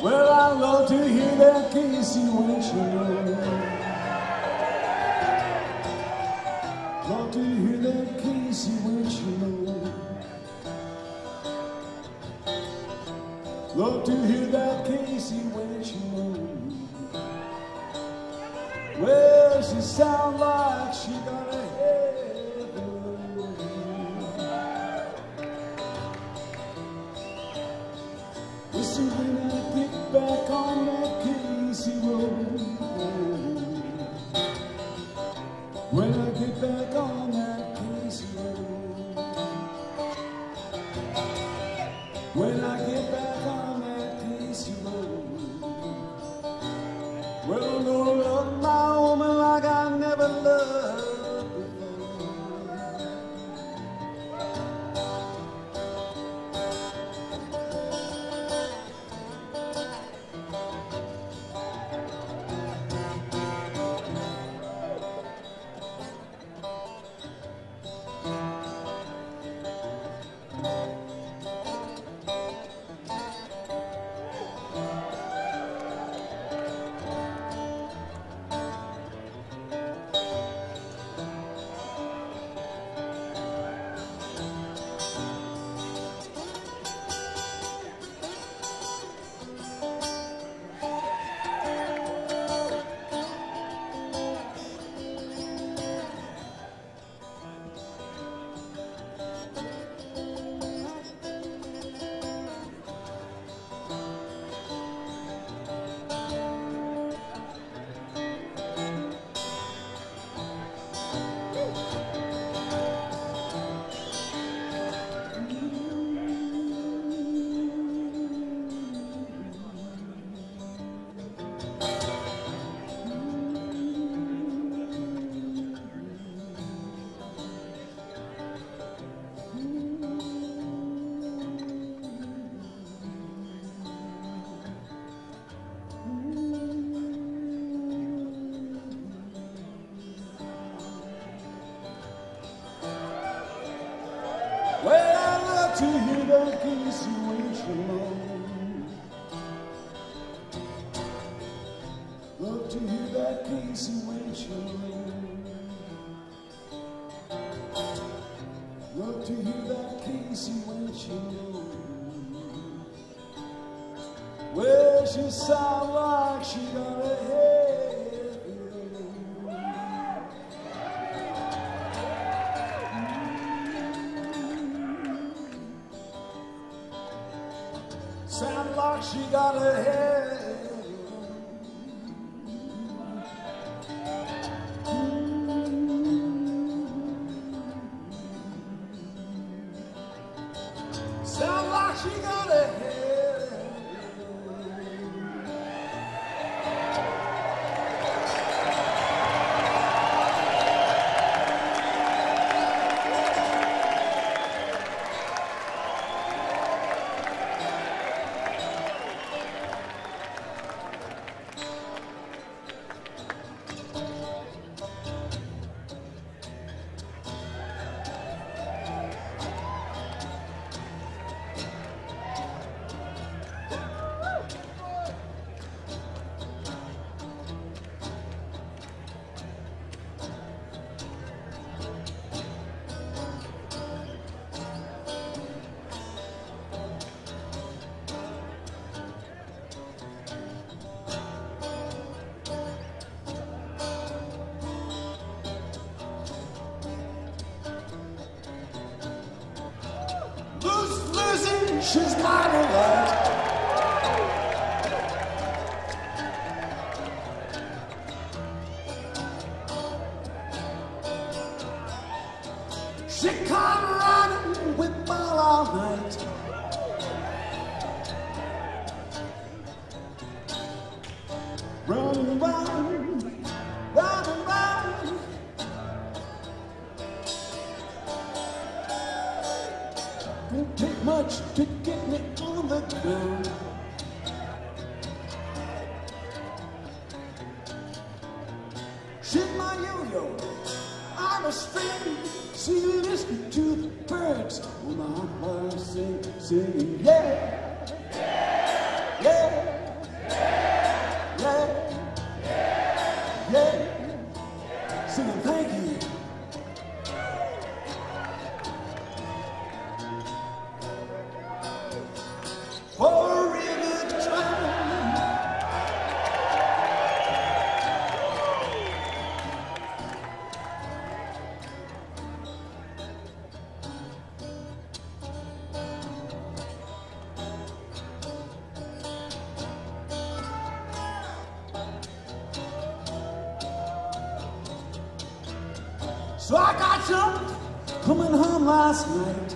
Well, I love to hear that Casey Winchell. Love to hear that Casey Winchell. Love to hear that Casey Winchell. Well, she sound like she got a head. Listen, when I get back on that Casey road, when I get back on that Casey road, when I get back on that Casey road, well, I'm gonna love my she's mine alive. She come riding with my all night. Run round, round and round. Won't take much to get me on the ground. She's my yo-yo, I'm a spin. She listens to the birds when my heart sings, singing, yeah, yeah, yeah. So I got jumped coming home last night.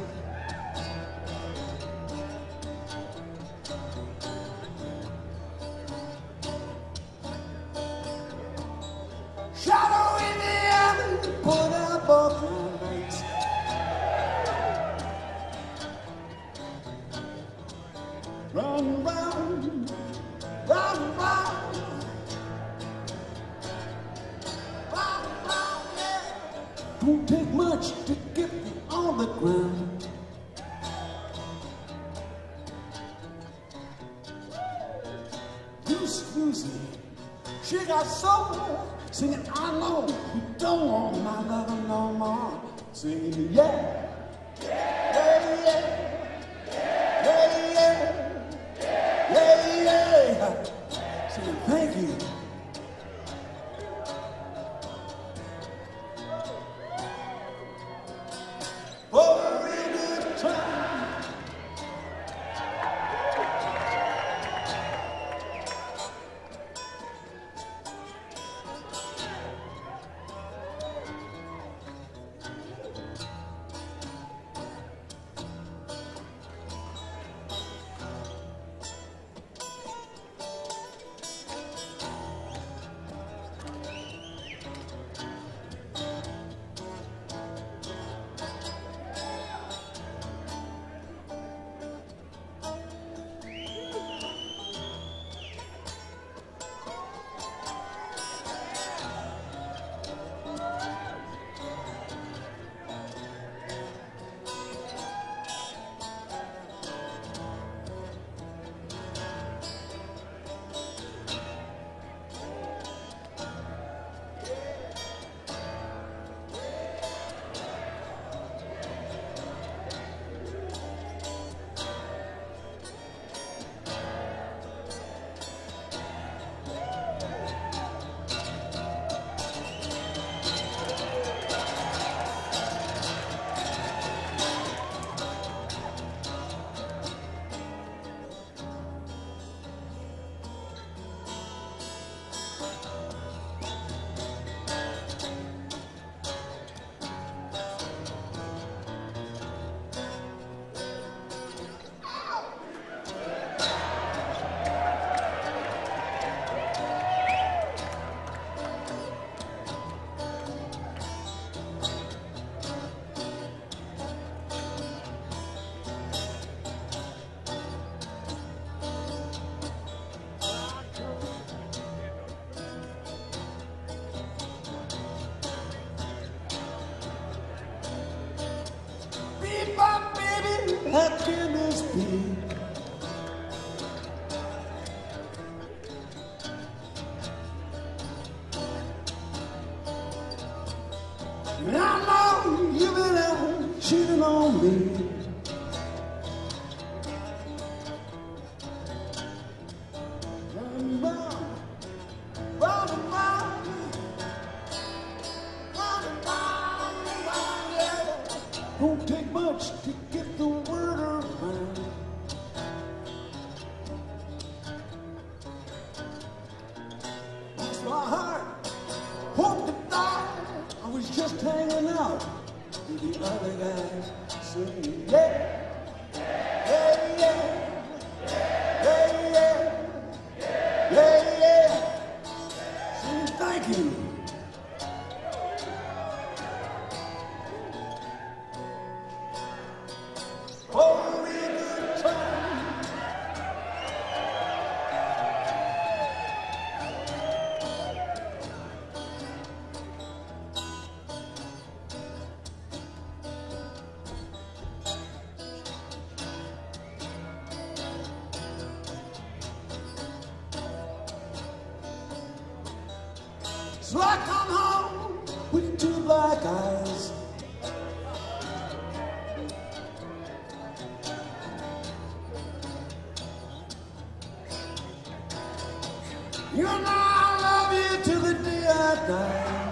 Shadow in the alley, put up a fight. Run round, run round. Don't take much to get me on the ground. Bruce Newsley, she got sober, singing, I know you don't want my lover no more. Singing, yeah, yeah, yeah, yeah, yeah, yeah, yeah, yeah, yeah. Singing, thank you. So I come home with two black eyes. You know I love you till the day I die.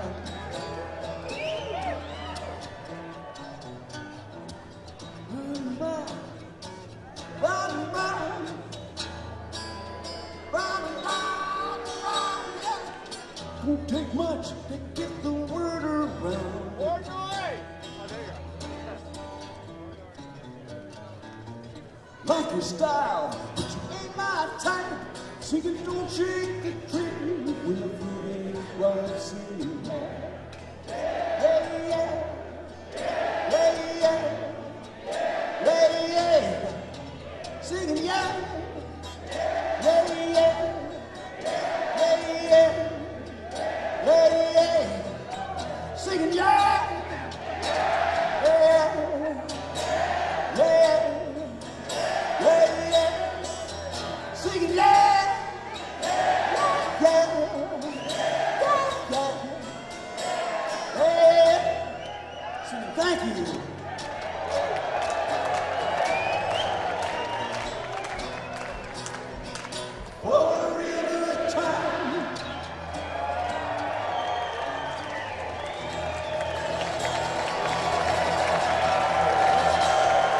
Run back, run back, run back, run back. Won't take much to get the word around. like your style, but you ain't my type. Singing don't shake the tree when the fruit ain't what it seems. Hey, yeah. Hey, yeah. Hey, yeah. Singing, yeah. Hey, yeah. Hey, yeah. Hey, yeah. Singing, yeah. Thank you. What a real good time. Thank you.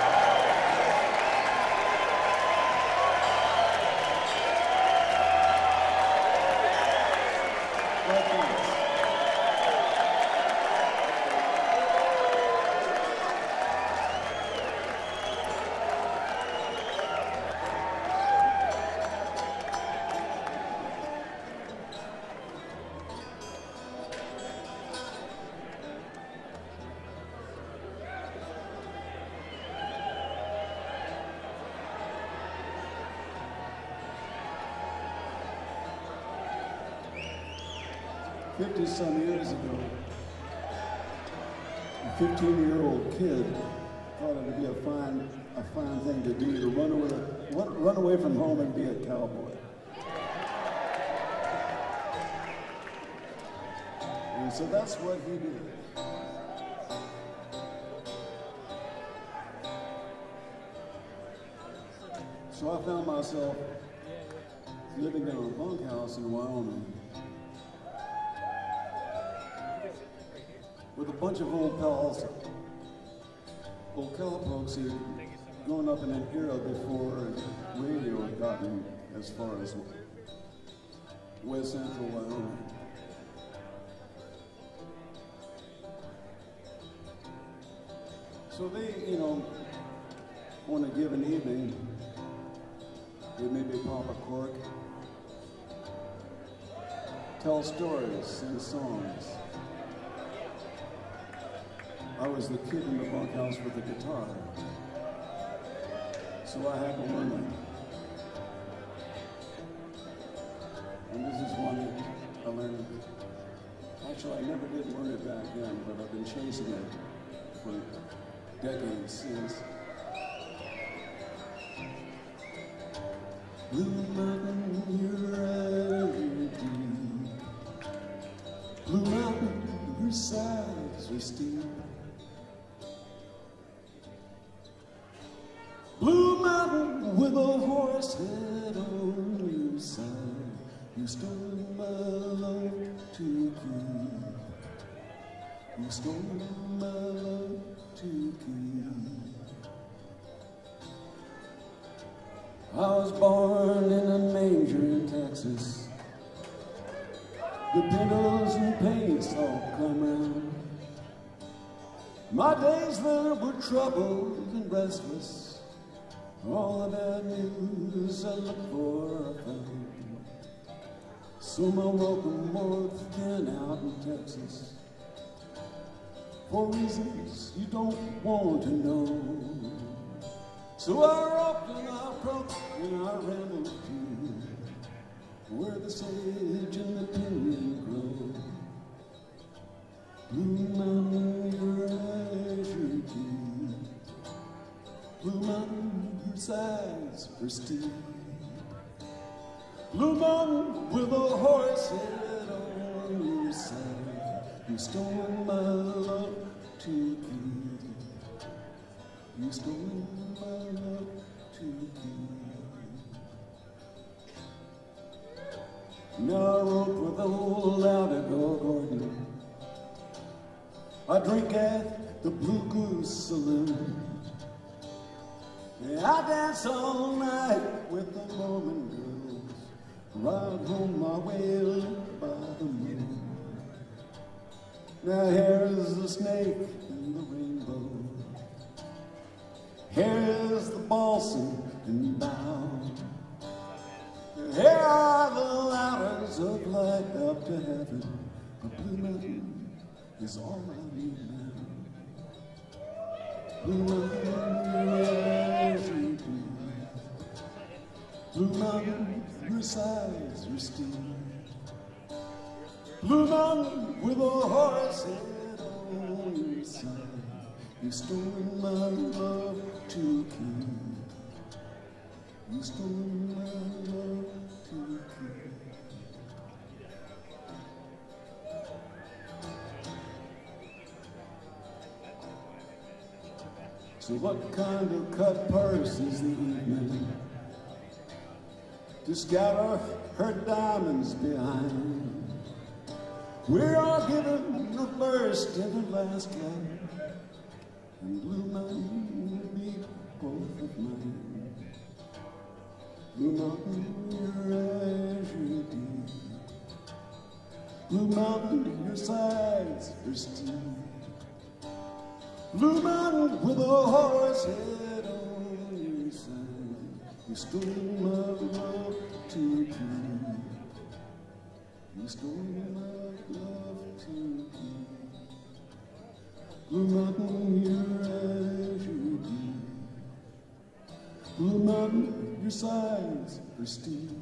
Some years ago, a 15-year-old kid thought it would be a fine thing to do, to run away from home and be a cowboy. And so that's what he did. So I found myself living in a bunkhouse in Wyoming, with a bunch of old pals, old cowpokes who'd grown up in an era before radio had gotten as far as West Central Wyoming. So they, on a given evening, they maybe pop a cork, tell stories, sing songs. I was the kid in the bunkhouse with the guitar, so I had to learn it. And this is one I learned. Actually, I never did learn it back then, but I've been chasing it for decades since. Blue Mountain, you're everything. Blue Mountain, your sides are steep. Blue Mountain with a horse head on your side, you stole my love to keep. You stole my love to keep. I was born in a manger in Texas. The pillows and paints all come round. My days there were troubled and restless. All the bad news I looked for, I found. So my welcome was thin out in Texas, for reasons you don't want to know. So I rocked and I broke and I rambled to where the sage and the pinyon grow. Blue Mountain, your azure dew. Blue Mountain, her sides are steep. Blue Mountain with a horse head on your side, you stole my love to keep. You stole my love to keep. Now I wrote with old Albigo Gordon. I drink at the Blue Goose Saloon. I dance all night with the Mormon girls, ride home my way lit by the moon. Now here is the snake in the rainbow, here is the balsam and bound. There are the ladders of light up to heaven. The Blue Mountain is all I need now. Blue Mountain, Blue Mountain, your size, your skin. Blue Mountain with a horse head on your side. You stole my love to kill. You stole my love to kill. So what kind of cut purse is the evening to scatter her diamonds behind? We're all given the first and the last line, and Blue Mountain will be both of mine. Blue Mountain, your azure deep. Blue Mountain, your sides are steel. Blue Mountain with a horse head on your side. You stole my love to kill. You stole my love to kill. Blue Mountain, your azure deep. Blue Mountain, your sides are steel.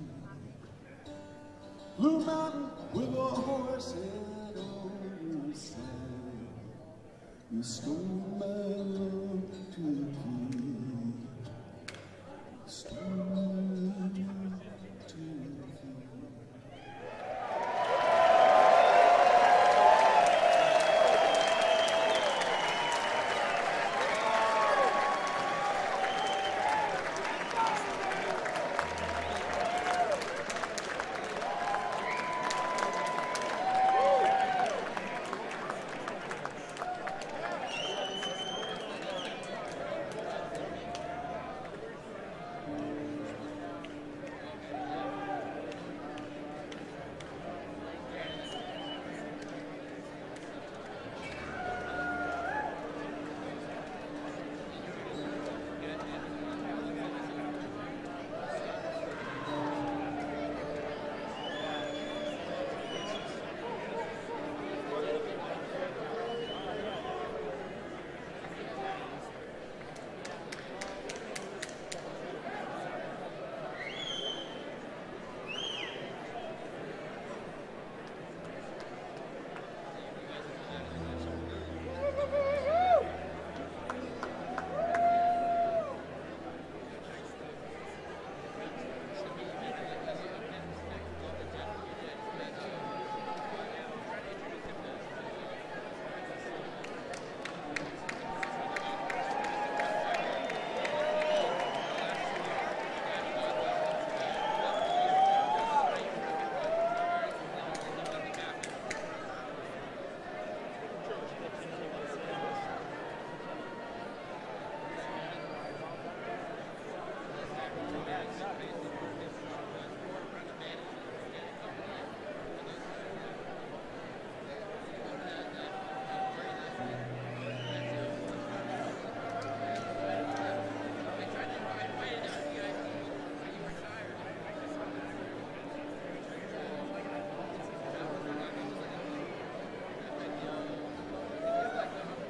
Blue Mountain with a horse head on your side. You stole my love to kill. You stole my love to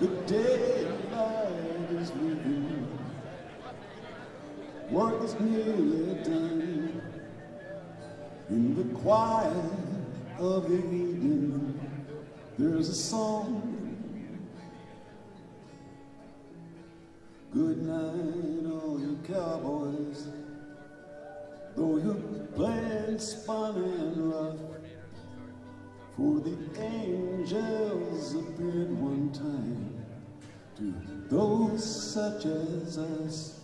the daylight is revealed. Work is nearly done. In the quiet of the evening, there's a song. Good night, all you cowboys. Though you're playing spun and rough, for the angels appeared one time to those such as us.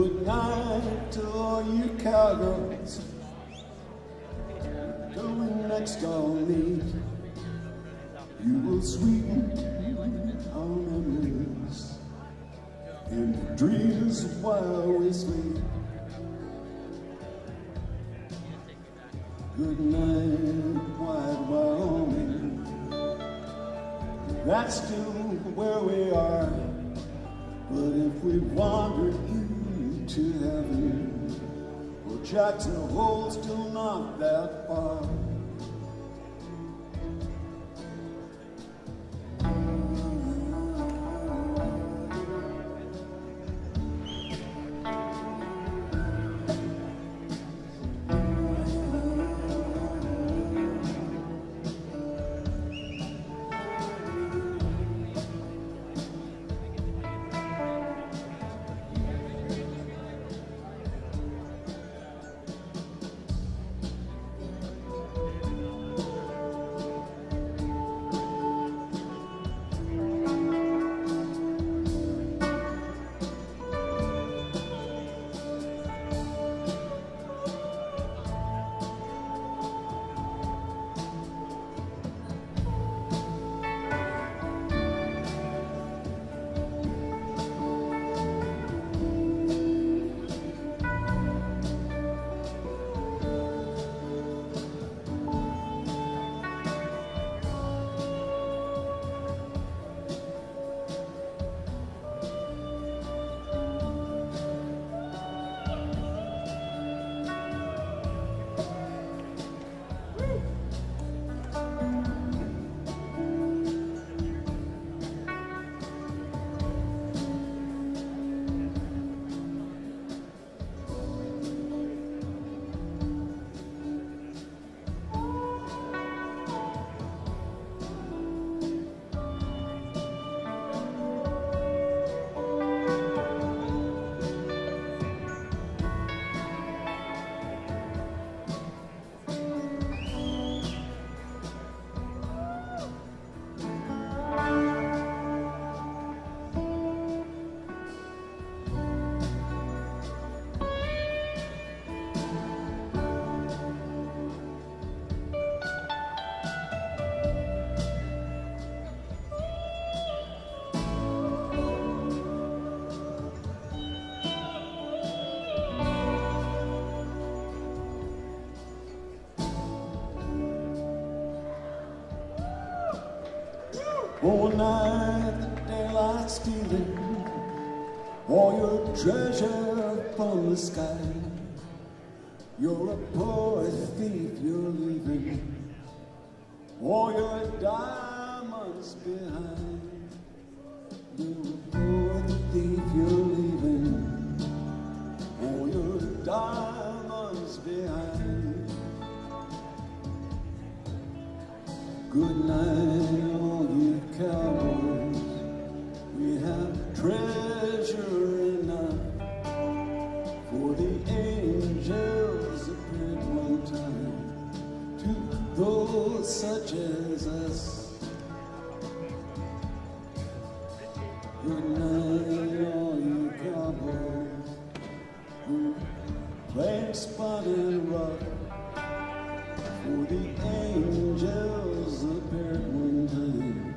Good night to all you cowgirls next I'll meet, you will sweeten our memories and dreams while we sleep. Good night, quiet Wyoming. That's still where we are. But if we wander into heaven, well, Jackson Hole's still not that far. One night the daylight stealing, all your treasure from the sky. You're a poor thief, you're leaving all your diamonds behind. You're a poor thief, you're leaving all your diamonds behind. Good night, all you cowboys, we have treasure enough for the angels appeared one time to those such as us. Good night, all you cowboys who played spot and rock, for the angels appeared one time,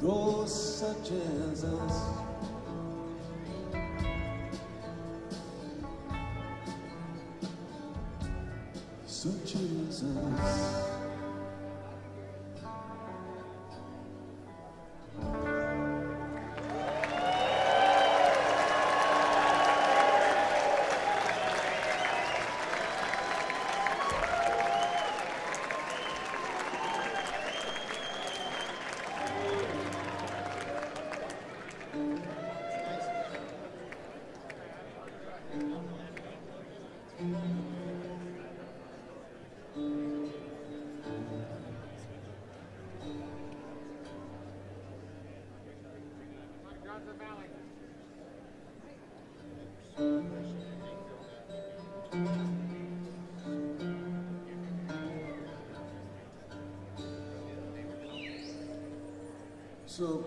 those such as us. Such as us. So,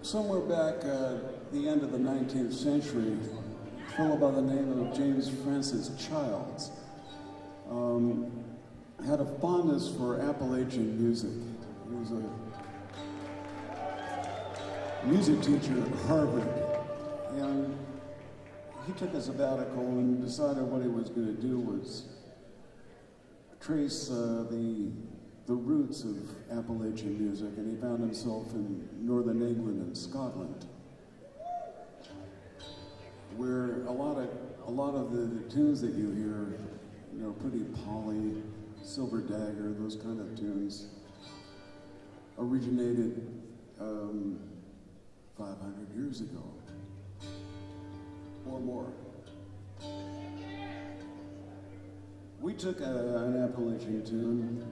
somewhere back at the end of the 19th century, a fellow by the name of James Francis Childs had a fondness for Appalachian music. He was a music teacher at Harvard, and he took a sabbatical and decided what he was going to do was trace the roots of Appalachian music, and he found himself in northern England and Scotland, where a lot of the tunes that you hear, you know, Pretty Polly, Silver Dagger, those kind of tunes, originated 500 years ago or more. We took an Appalachian tune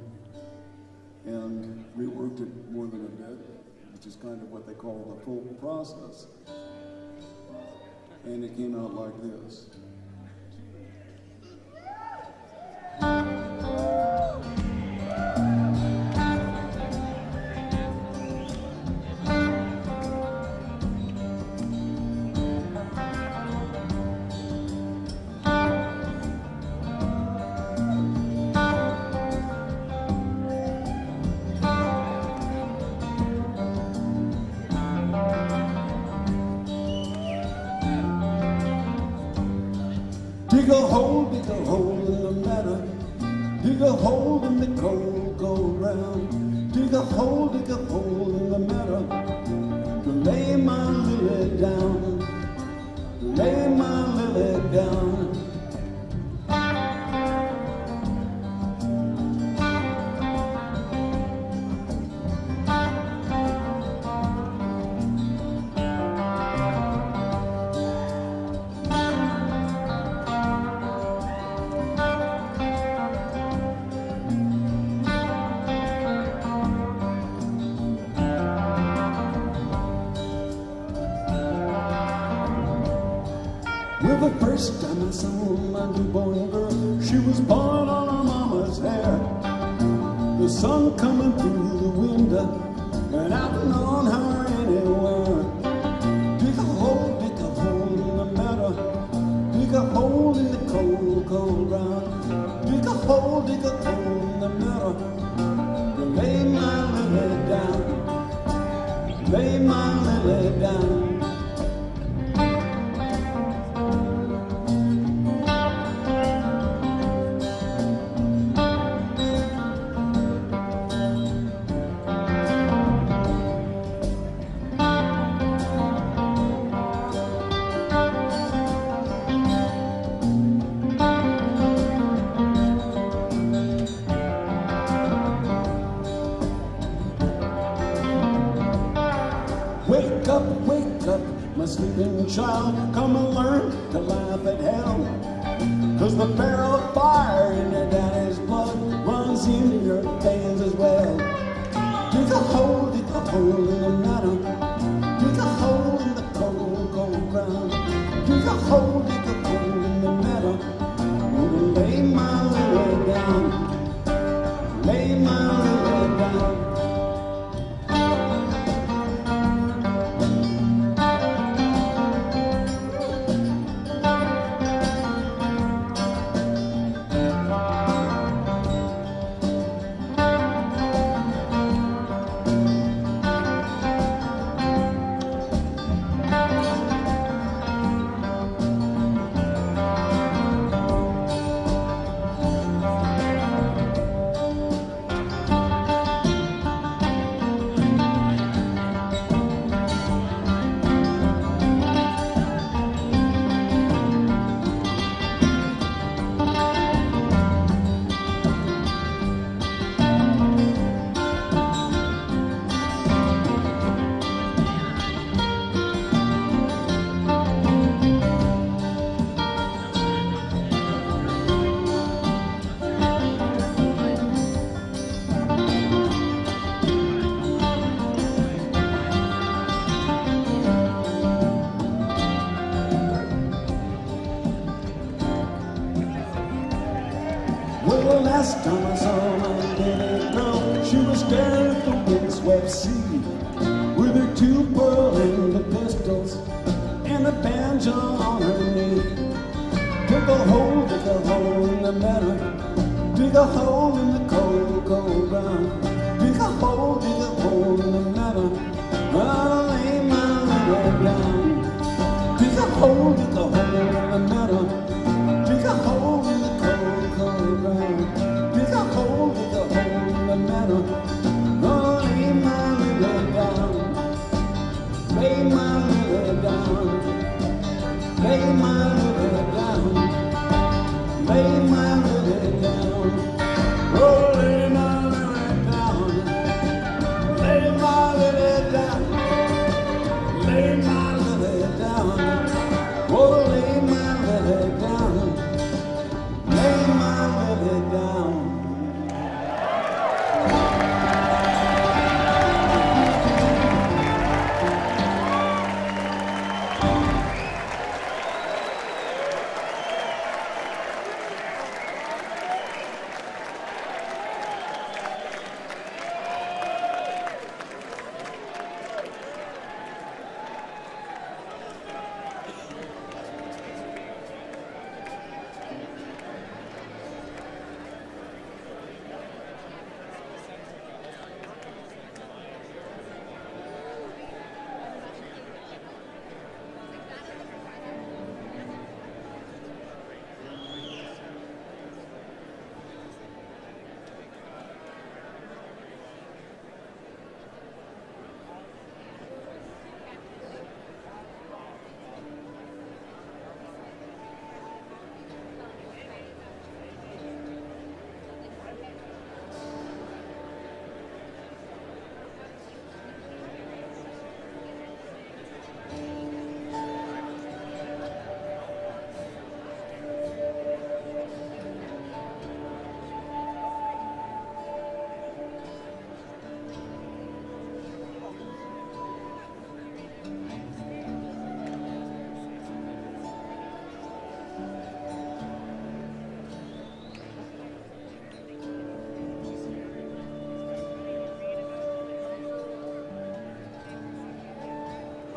and reworked it more than a bit, which is kind of what they call the full process. And it came out like this. Dig a hole in the matter, dig a hole in the cold, go round. Dig a hole in the matter, to lay my lily down, to lay my lily down. Child, come and learn to laugh at hell, 'cause the barrel of fire in your daddy's blood runs in your veins as well. Dig a hole in the meadow, dig a hole in the cold, cold ground. Dig a hole in the meadow, oh, lay my lily down, lay my lily down. Dig a hole in the meadow, Dig a hole in the cold, cold ground. Dig a hole, dig a hole in the mountain. I'll lay my little down. Dig a hole, dig a hole in the mountain. Dig a hole in the cold, cold ground. Dig a hole, dig a hole in the mountain. I'll lay my little down. Lay my little down. Lay my little down. Lay my little down.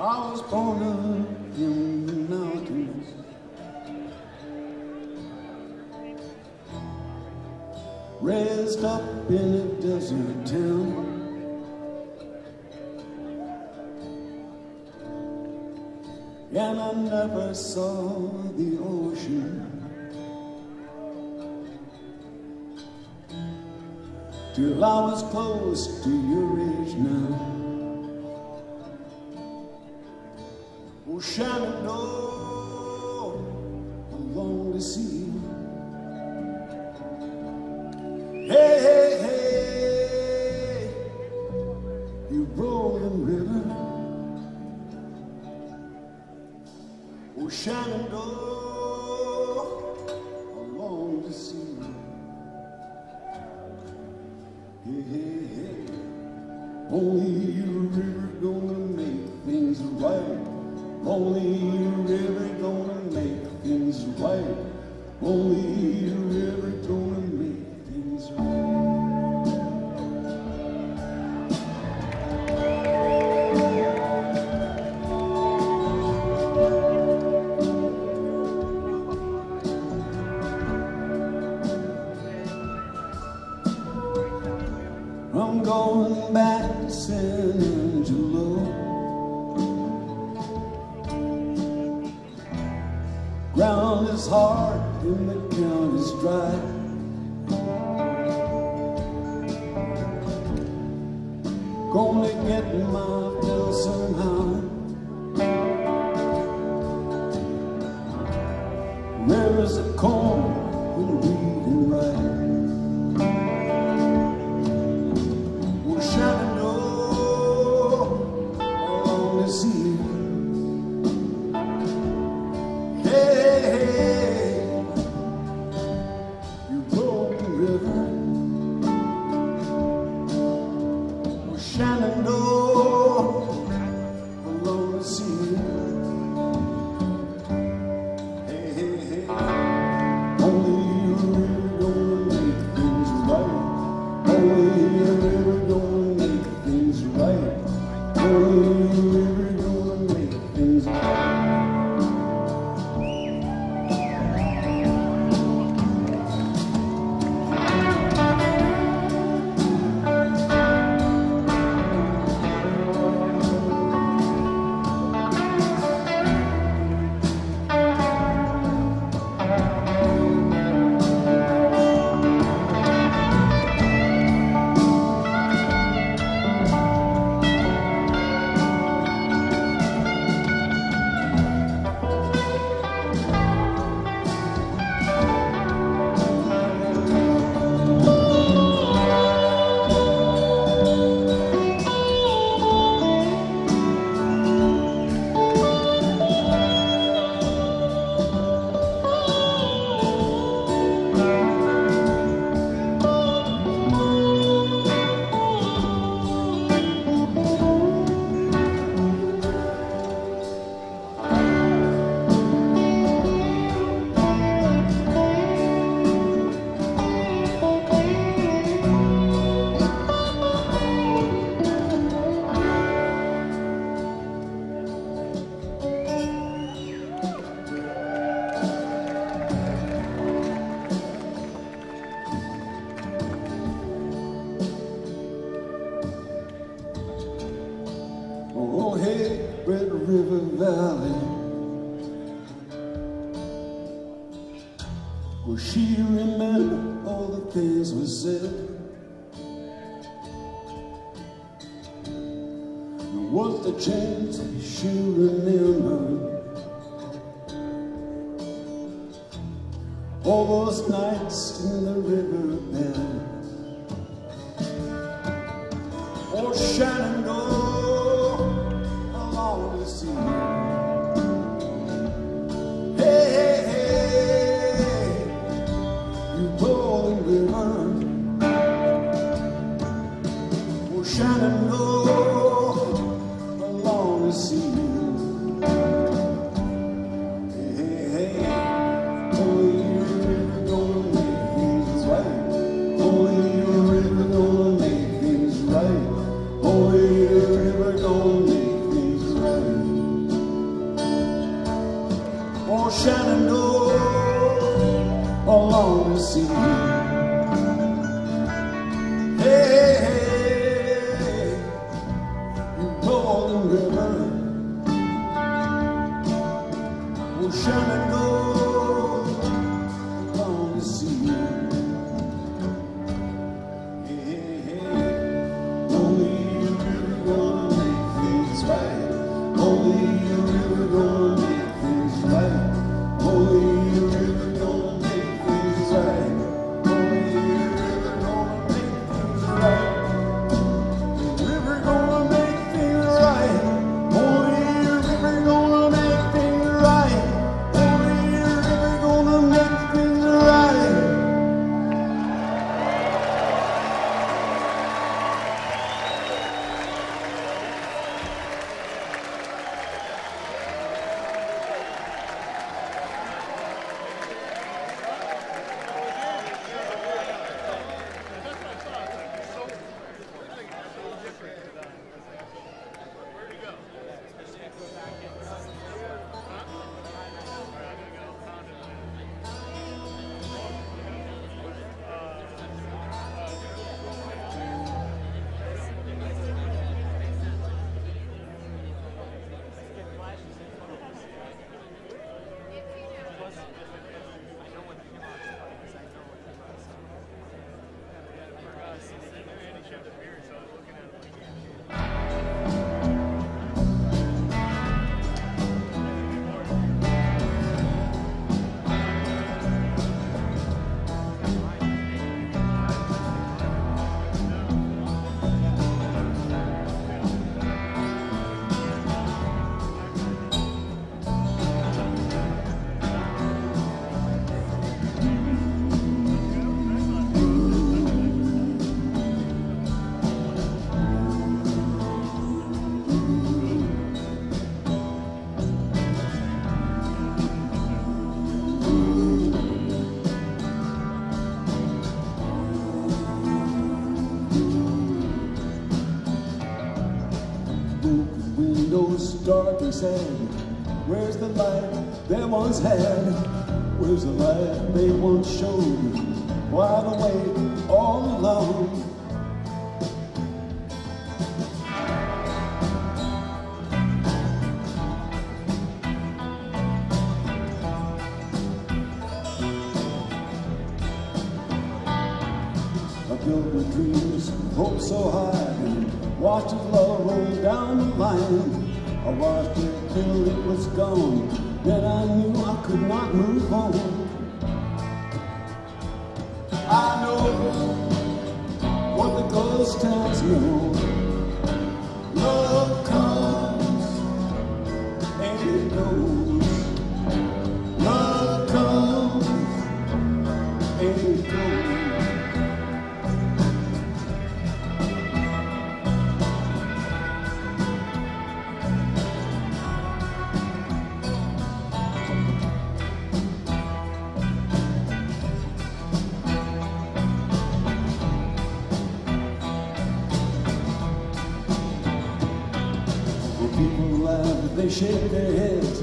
I was born up in the mountains. Raised up in a desert town. And I never saw the ocean till I was close to your age now. Shenandoah, I long to see you. Hey, hey, hey, you rolling river. Oh, Shenandoah, I long to see you. Hey, hey, hey, only you river gonna make things right. Only you river gonna make things right. Only you river gonna make things right. I'm going back to San Angelo. Ground is hard and the ground is dry. Gonna get my fill somehow. Rivers of corn and wheat and rye. Well, Shenandoah, I long to see you. She remembered all the things we said, and what the chance she remembered. All those nights in the river bed, oh Shenandoah along the sea. Hey, hey, hey, you golden river, oh Shenandoah along the sea. Shenandoah along the sea. Hey, hey, hey, you golden river, oh Shenandoah along the sea. Hey, hey, hey, only your river gonna make things right. Only your river gonna make things right. Only your river gonna make things right. Only your river gonna make things right. Your river gonna make things right. Only your river gonna make things right. Only your river gonna make things right. Dark and sad, where's the light they once had? Where's the light they once showed? Wide awake all alone. I built my dreams, hope so high, watched love roll down the line. I watched it till it was gone, then I knew I could not move on. I know what the ghost towns know. Love comes and it goes. Love comes and it goes. They shake their heads,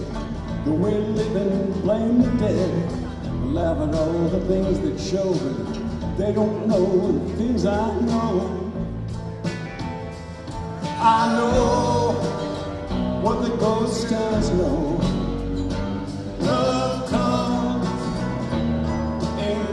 the way living, blame the dead. Laugh at all the things that show it. They don't know the things I know. I know what the ghost towns know. Love comes and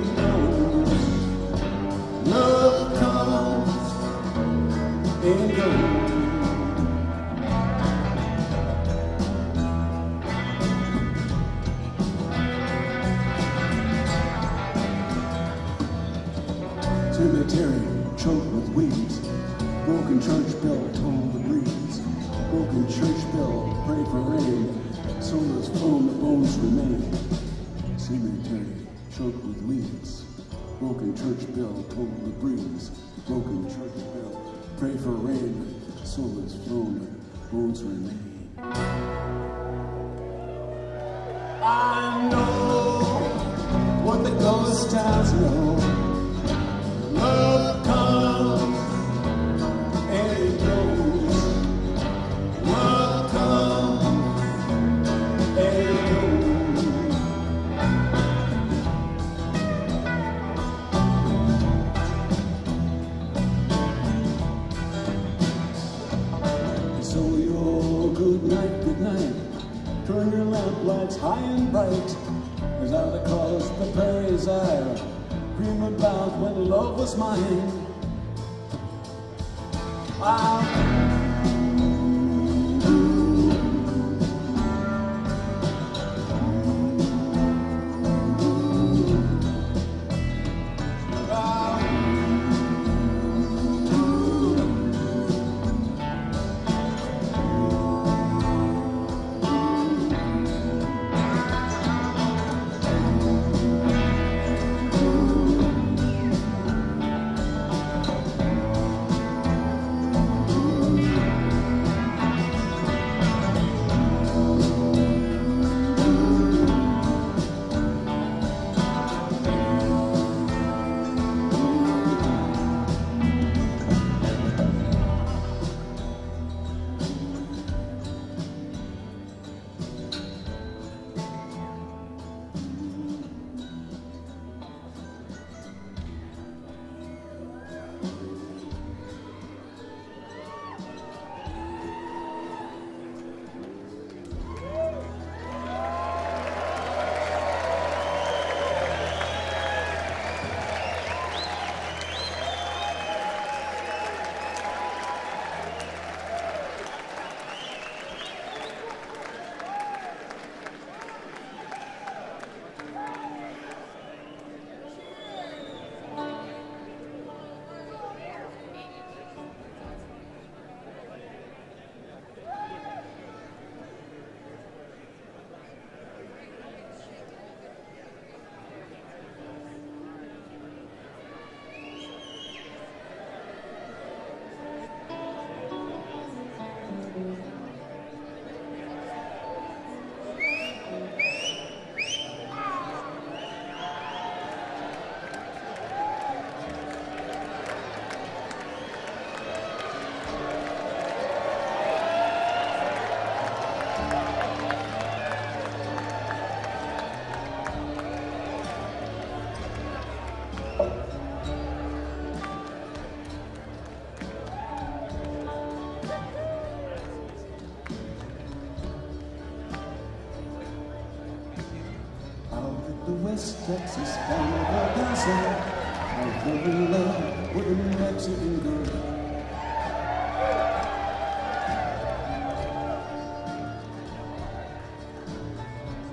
Texas Canada dancer, I fell in love with a Mexican girl.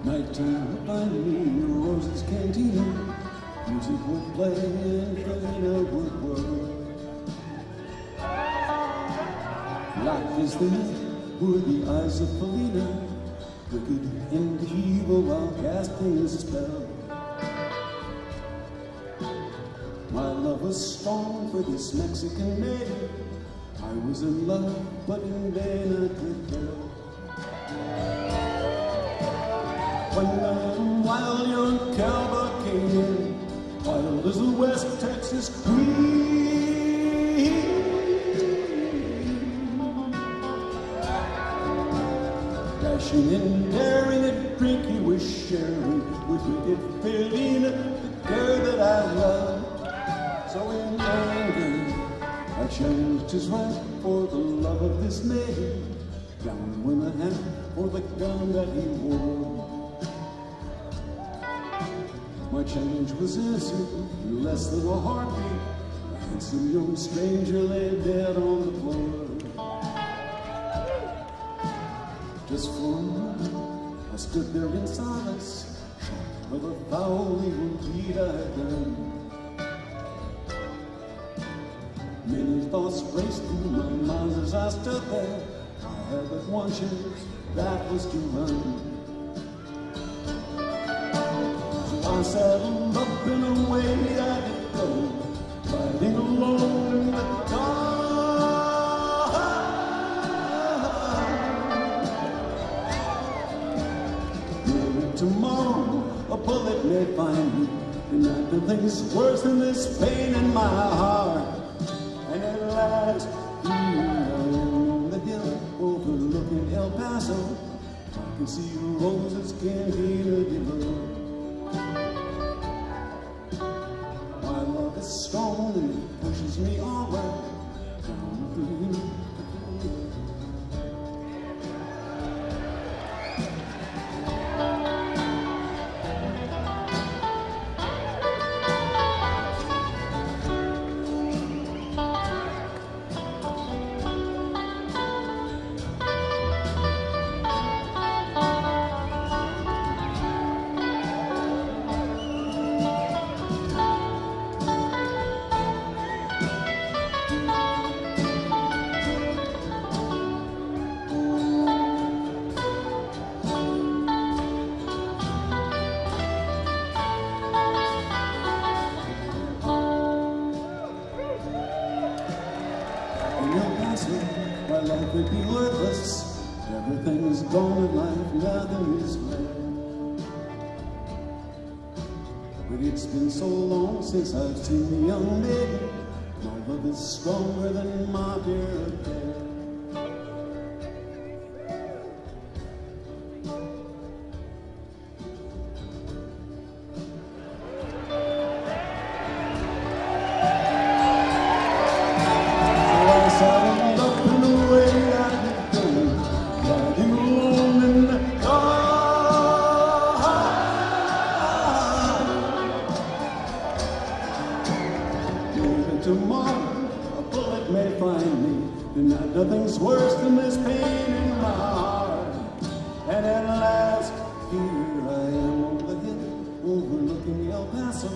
Nighttime blinded me in Rose's Cantina, music would play and Felina would whirl. Life is there, were the eyes of Felina, wicked and evil while casting a spell. Strong for this Mexican maid, I was in love, but in vain I could tell. When I'm wild, young cowboy came in, wild as a West Texas queen. Dashing and daring, a drink he was sharing with wicked Felina, the girl that I love. So in anger, I changed his right for the love of this maid. Down went a hat for the gun that he wore. My change was answered in less than a heartbeat. A handsome young stranger lay dead on the floor. Just for a moment, I stood there in silence, shocked by the foul evil deed I had done. Many thoughts raced through my mind as I stood there. I had but one chance, that was to run. So I saddled up and away I did go, riding alone in the dark. Tomorrow, a bullet may find me, and nothing's worse than this pain in my heart. And at last, here I am on the hill, overlooking El Paso. I can see roses, Candida de Blue. My love is strong and it pushes me onward. Since I've seen the young lady, my love is stronger than my fear of death. So I saddled up and away I did go, riding alone in the dark. Tomorrow, a bullet may find me, and nothing's worse than this pain in my heart. And at last, here I am on the hill, overlooking El Paso. I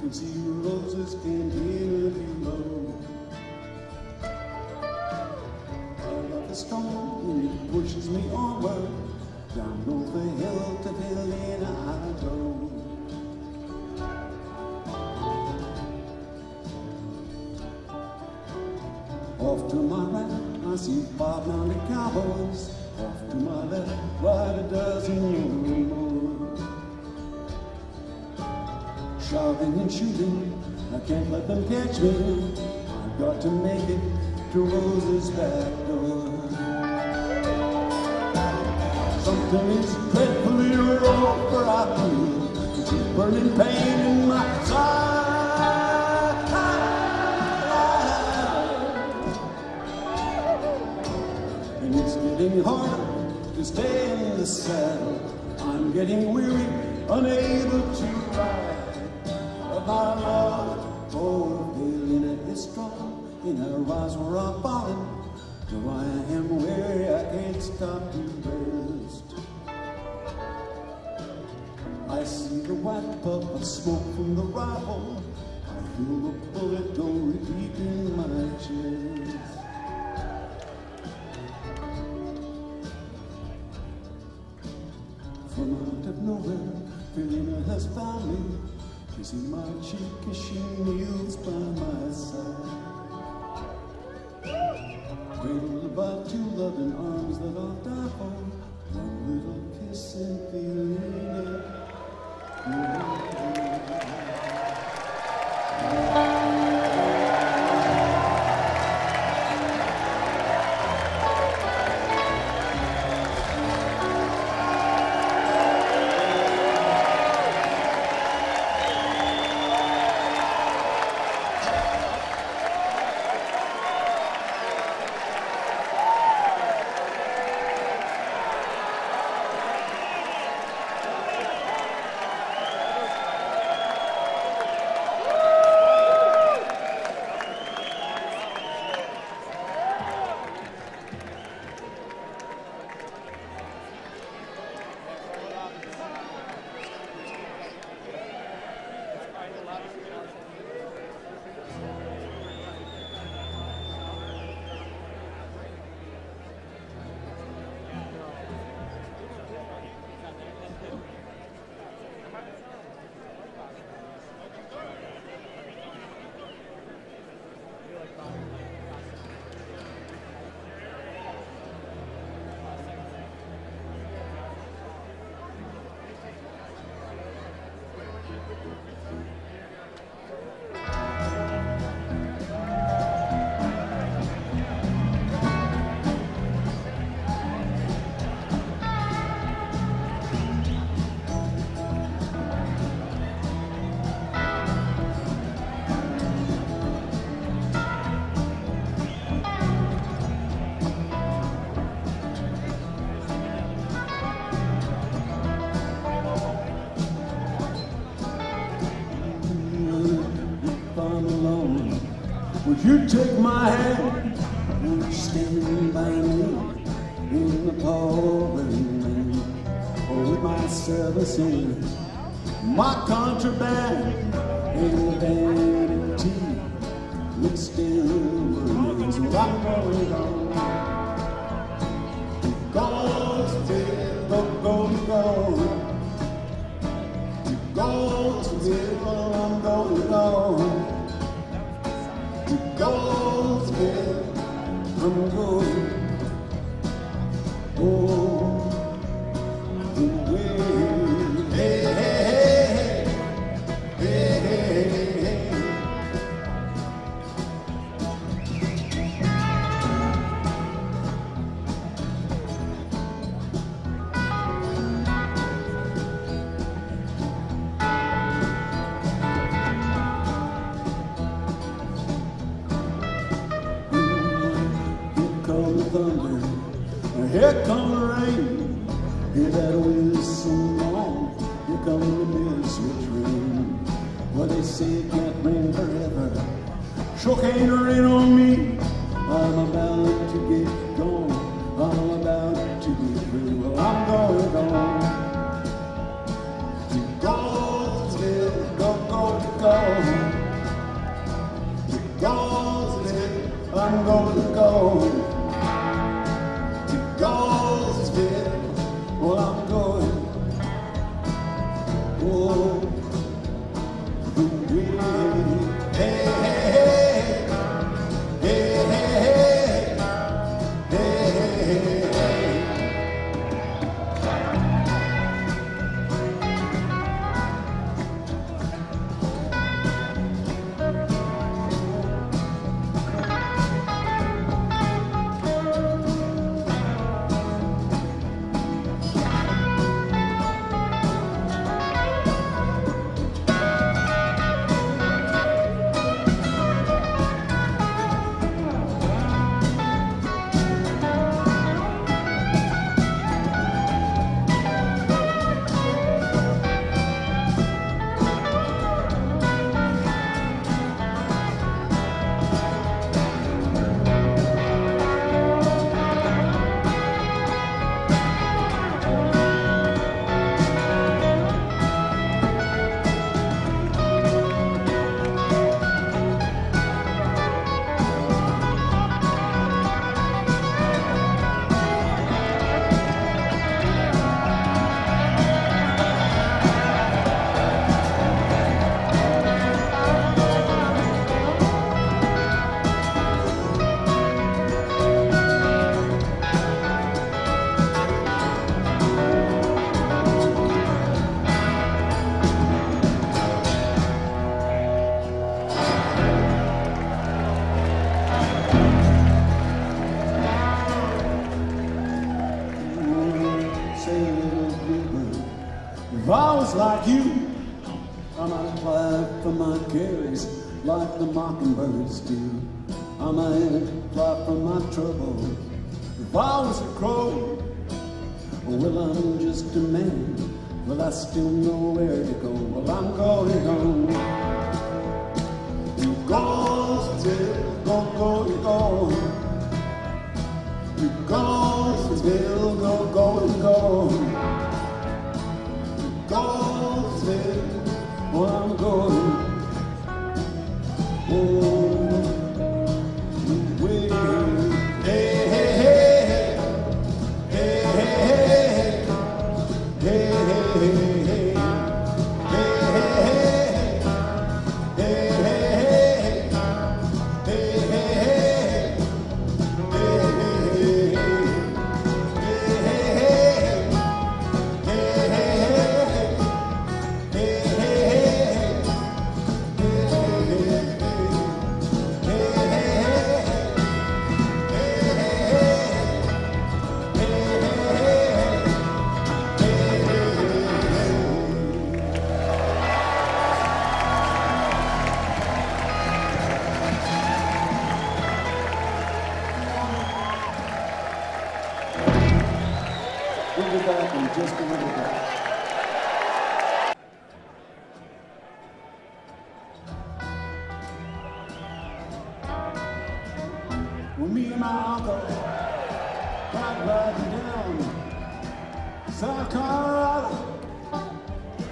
can see roses, Candida de Blue. I love the storm, and it pushes me onward. Down off the hill to Helena I go. Off to my right, I see 5-mounted cowboys. Off to my left, right a dozen young boys. Shouting and shooting, I can't let them catch me. I've got to make it to Rose's back door. Something is dreadfully wrong, for I feel it's a burning pain in my side. It's getting hard to stay in the saddle. I'm getting weary, unable to ride. But my love for Helena is strong, and I rise where I've fallen. Though I am weary, I can't stop to rest. I see the white puff of smoke from the rifle. I feel the bullet go deep in my chest. From out of nowhere, Helena has found me, kissing my cheek as she kneels by my side. Cradled by two loving arms that I'll die for, one little kiss and Helena, I'm alone, would you take my hand and stand by me in the pouring rain? Or with my service in my contraband and the vanity mixed in with this rock going on. God's dead, go. Go to heaven, I'm going on. To go to heaven, I'm going. Oh, the way. Hey, hey, hey, hey, hey, hey, hey. Here come the rain, hear that wind so long, here come the misery train. Well, they say it can't rain forever, sure can't rain on me. I'm about to get gone, I'm about to be free. Well, I'm going on. To God's go. To God's live, I'm going to go. God's dead, well I'm going. Oh, the wind. Hey, hey, hey, hey, hey, hey, hey, hey, hey. Mockingbirds do. I might fly from my trouble if I was a crow. Well, I'm just a man, well, I still know where to go. Well, I'm going home. You go, still go, go, you go. You go, still go, go, you go. You go, still, well, I'm going. with me and my uncle, back riding down South Colorado,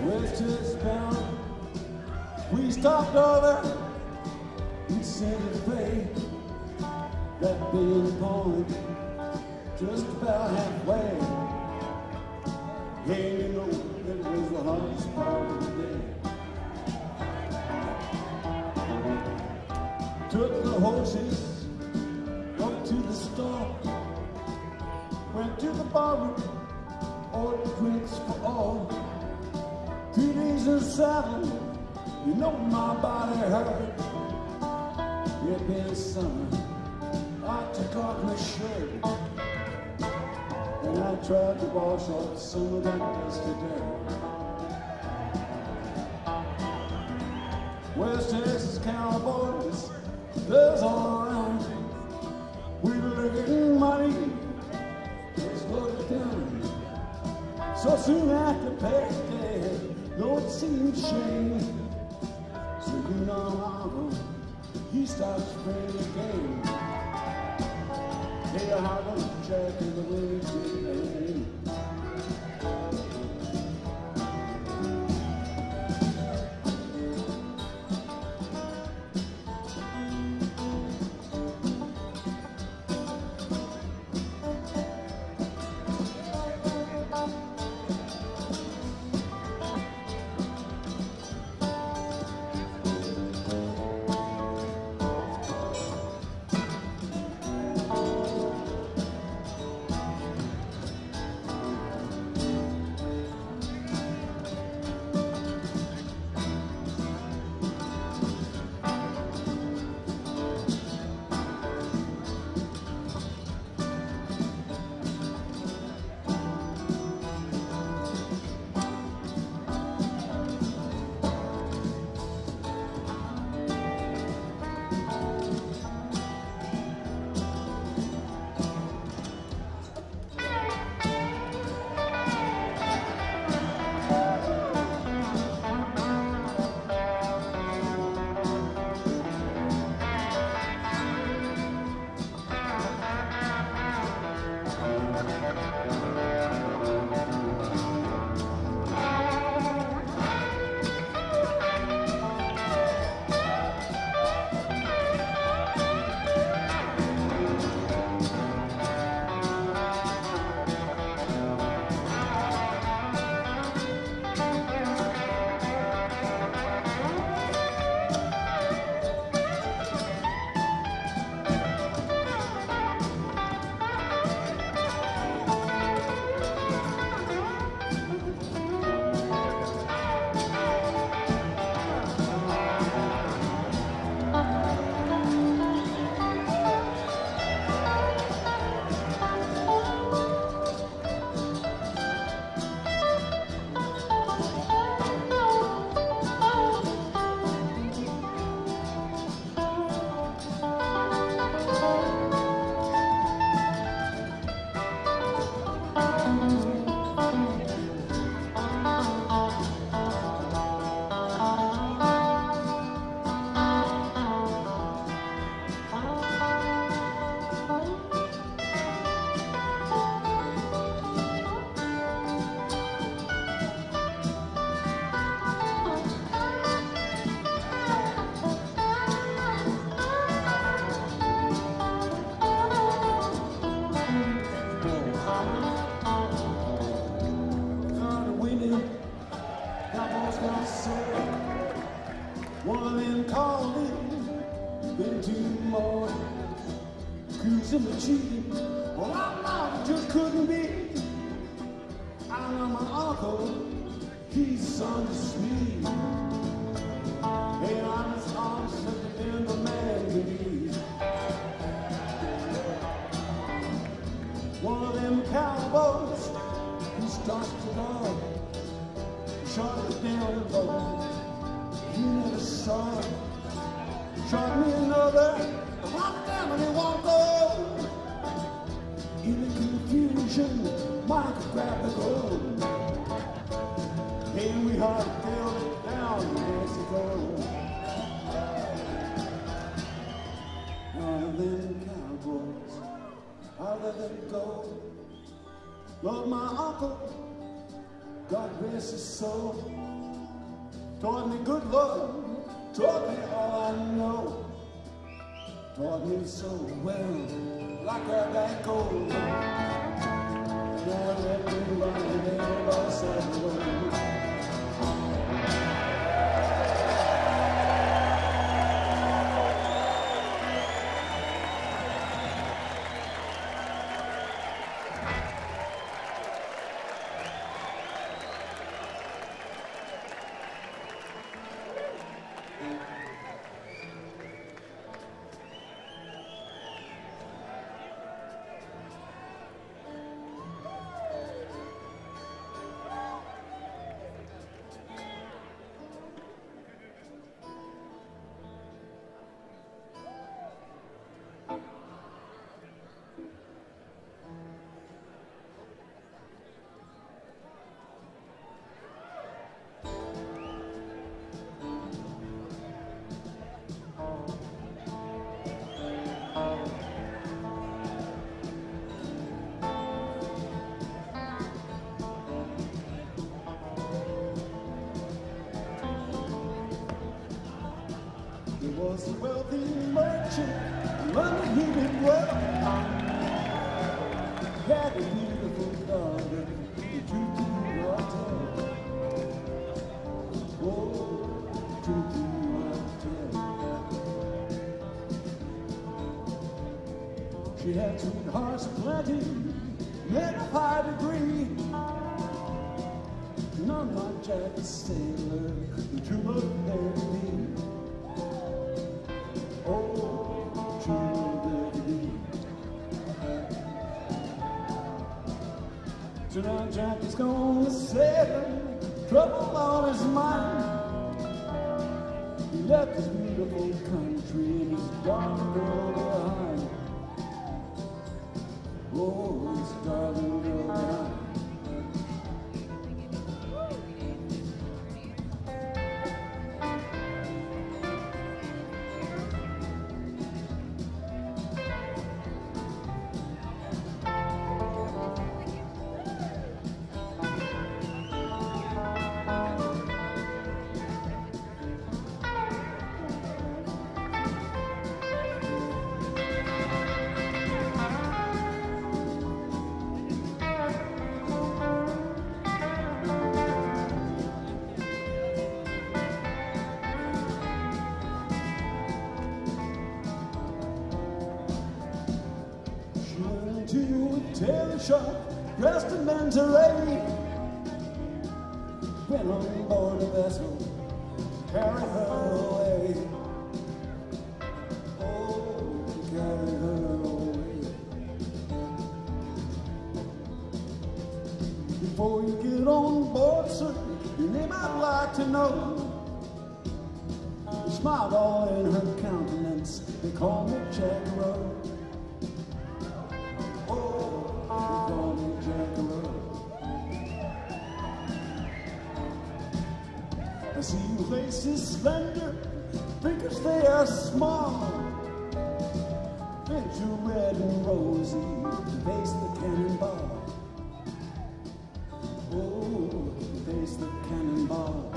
West bound. We stopped over in Santa Fe, that big point, just about halfway. Hey, you know, it was the hardest part of the day. Took the horses, to the store, went to the barroom, ordered drinks for all. 3 days in saddle, you know my body hurt. It been summer, I took off my shirt, and I tried to wash off some of that dusty dirt. West Texas cowboys, there's all around you. We were getting money, just looked down. So soon after past day, Lord seemed shame. So you know Harvard, he starts playing the game. Hey, Harvard, Jack in the woods in Cowboy. Loved my uncle, God bless his soul. Taught me good love, taught me all I know. Taught me so well, like a black gold. Now everybody else I know. Was a wealthy merchant, London he did well. Had a beautiful daughter, he drew to water. Oh, drew to water. She had sweethearts plenty, men of high degree. None like Jack the Sailor, the true love there me. Tonight Jack is gonna sail, trouble on his mind. He left his beautiful country and his darling girl behind. Oh, his darling girl behind. Dressed in lingerie, went on board a vessel, carried her away. Oh, carried her away. Before you get on board, sir, you may not like to know. She smiled all in her countenance. They call me Jack Rose. I see your face is slender, fingers they are small. Fins you red and rosy, to face the cannonball. Oh, to face the cannonball.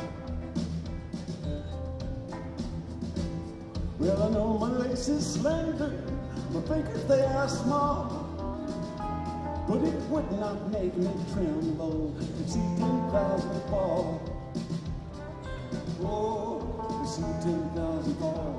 Well, I know my lace is slender, my fingers they are small. But it would not make me tremble to see 10,000 fall. Oh, to see 10,000 fall.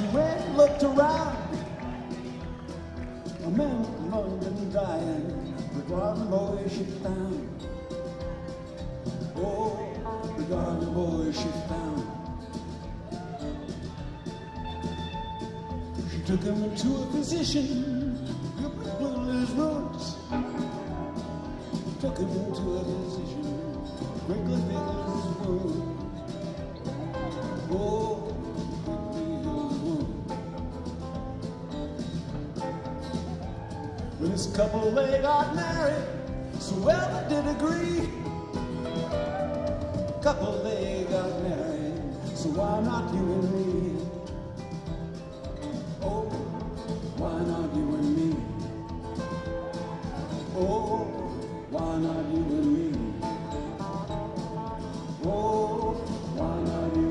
She went and looked around. A man in London dying, the garden boy she found. Oh, the garden boy she found. She took him to a physician who healed his wounds. Took him to a physician who quickly healed his wounds. Oh, this couple, they got married, so well they did agree. Couple, they got married, so why not you and me? Oh, why not you and me? Oh, why not you and me? Oh, why not you and me?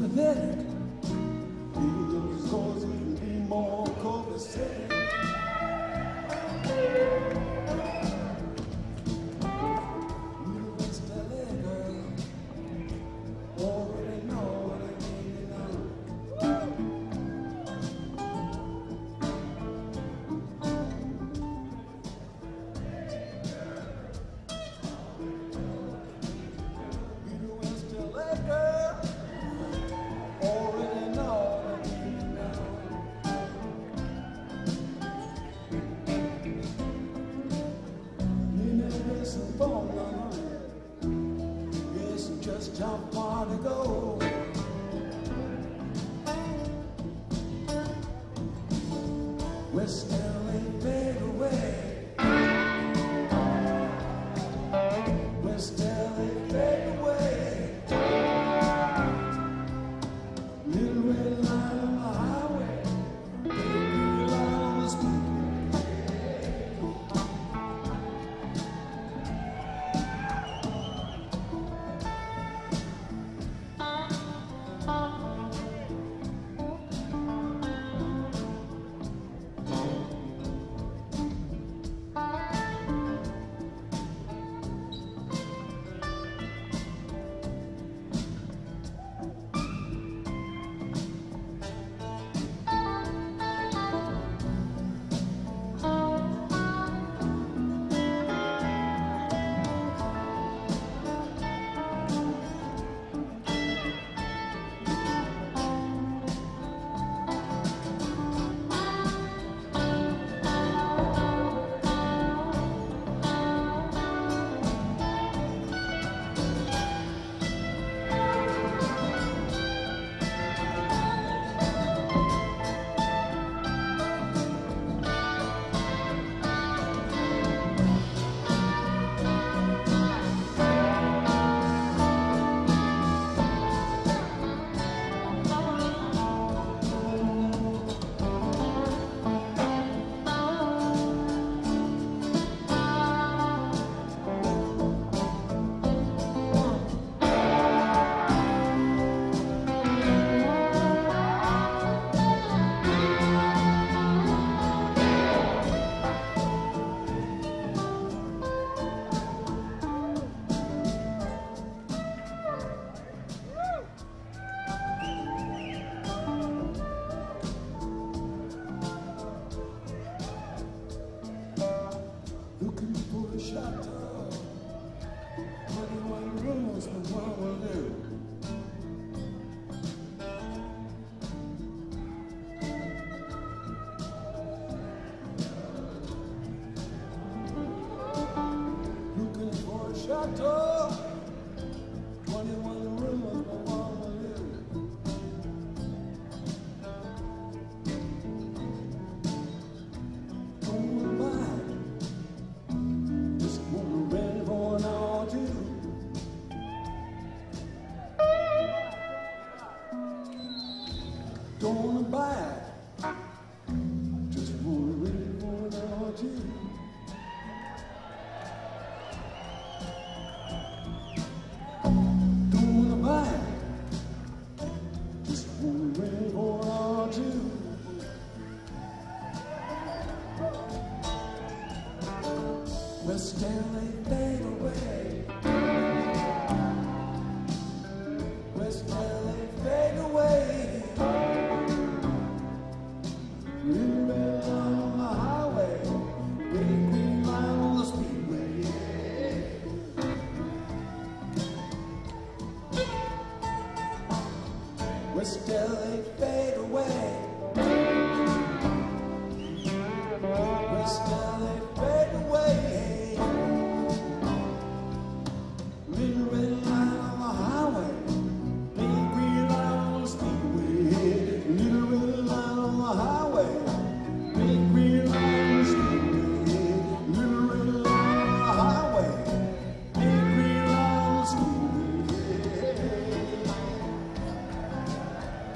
sympathetic. Those scores will be more copacetic.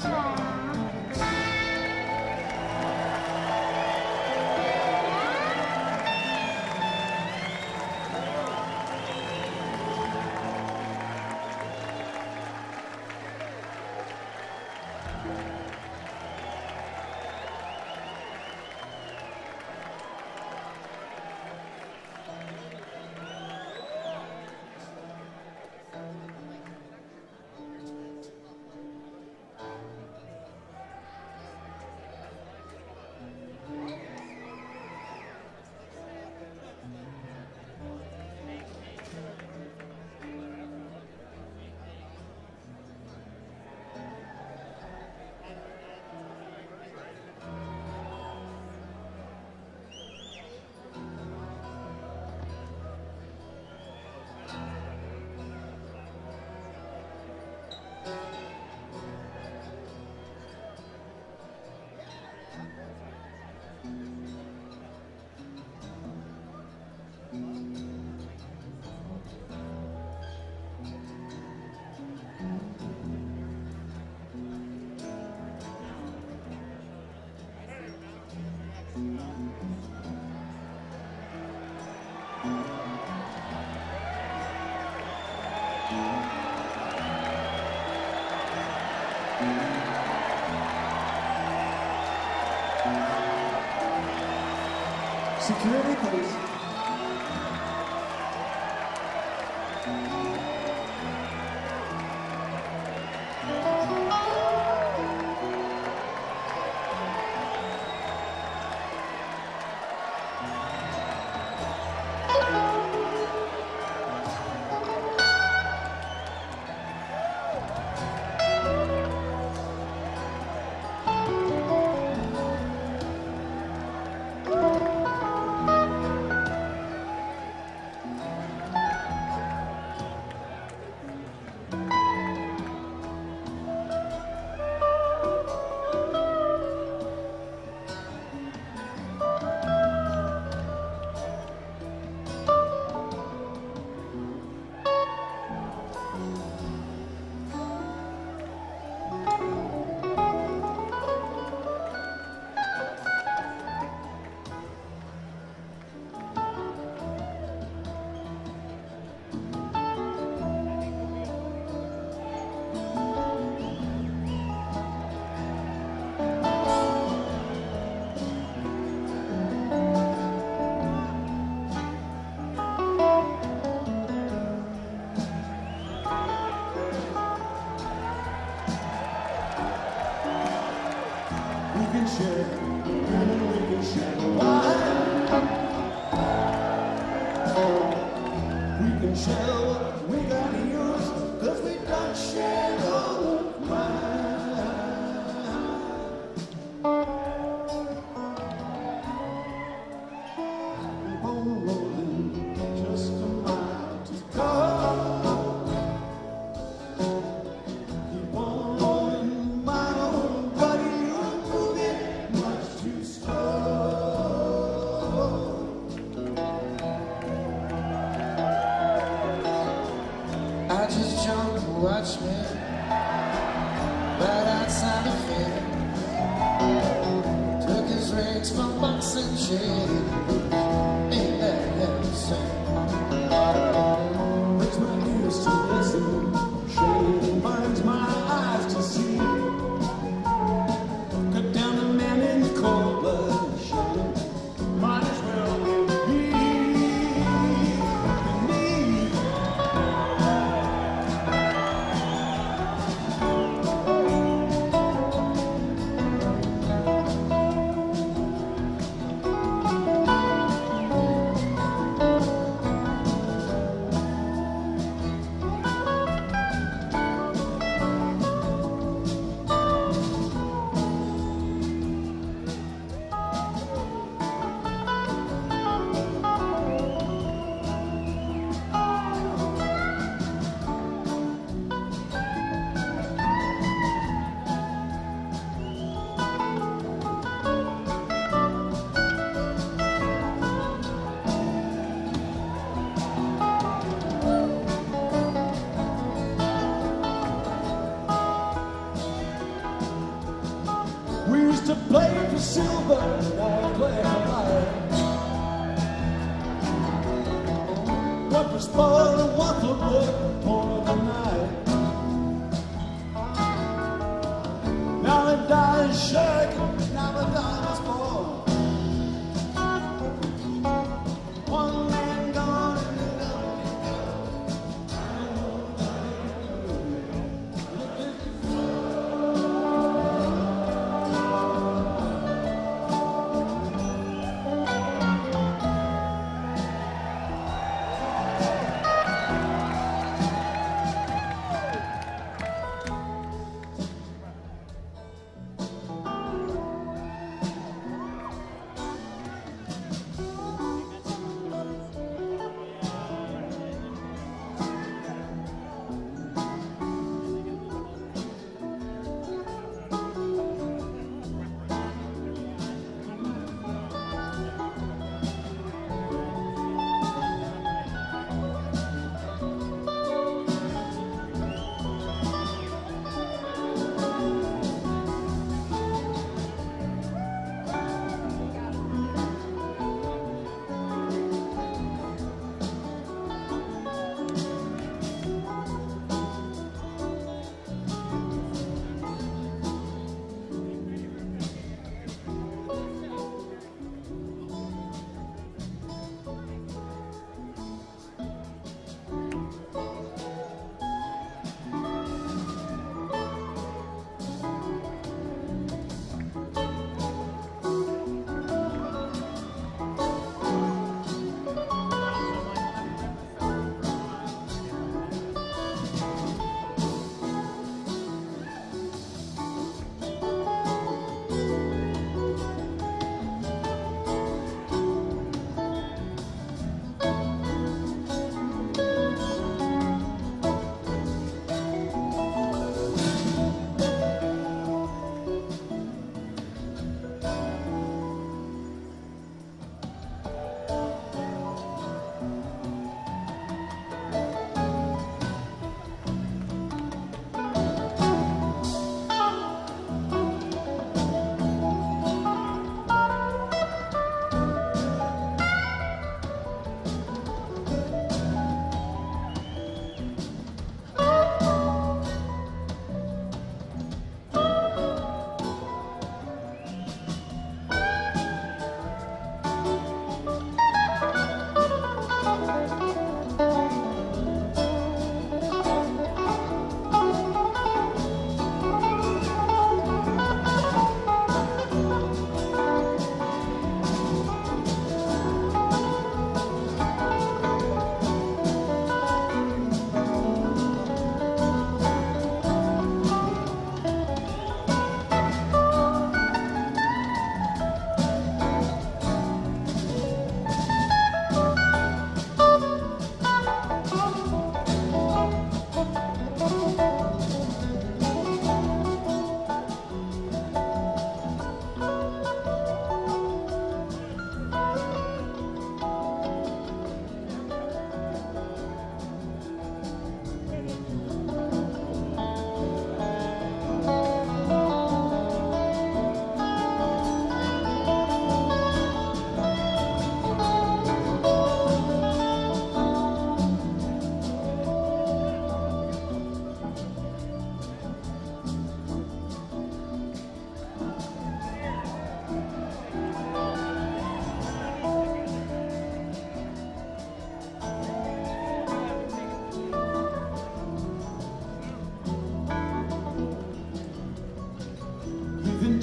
Come on. Security, please.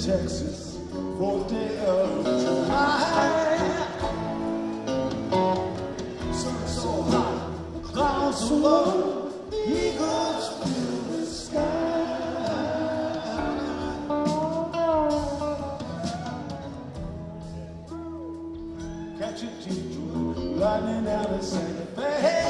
Texas for the day of July. Sun so hot, clouds so low, eagles fill the sky. Catch a teardrop, lightning out of Santa Fe.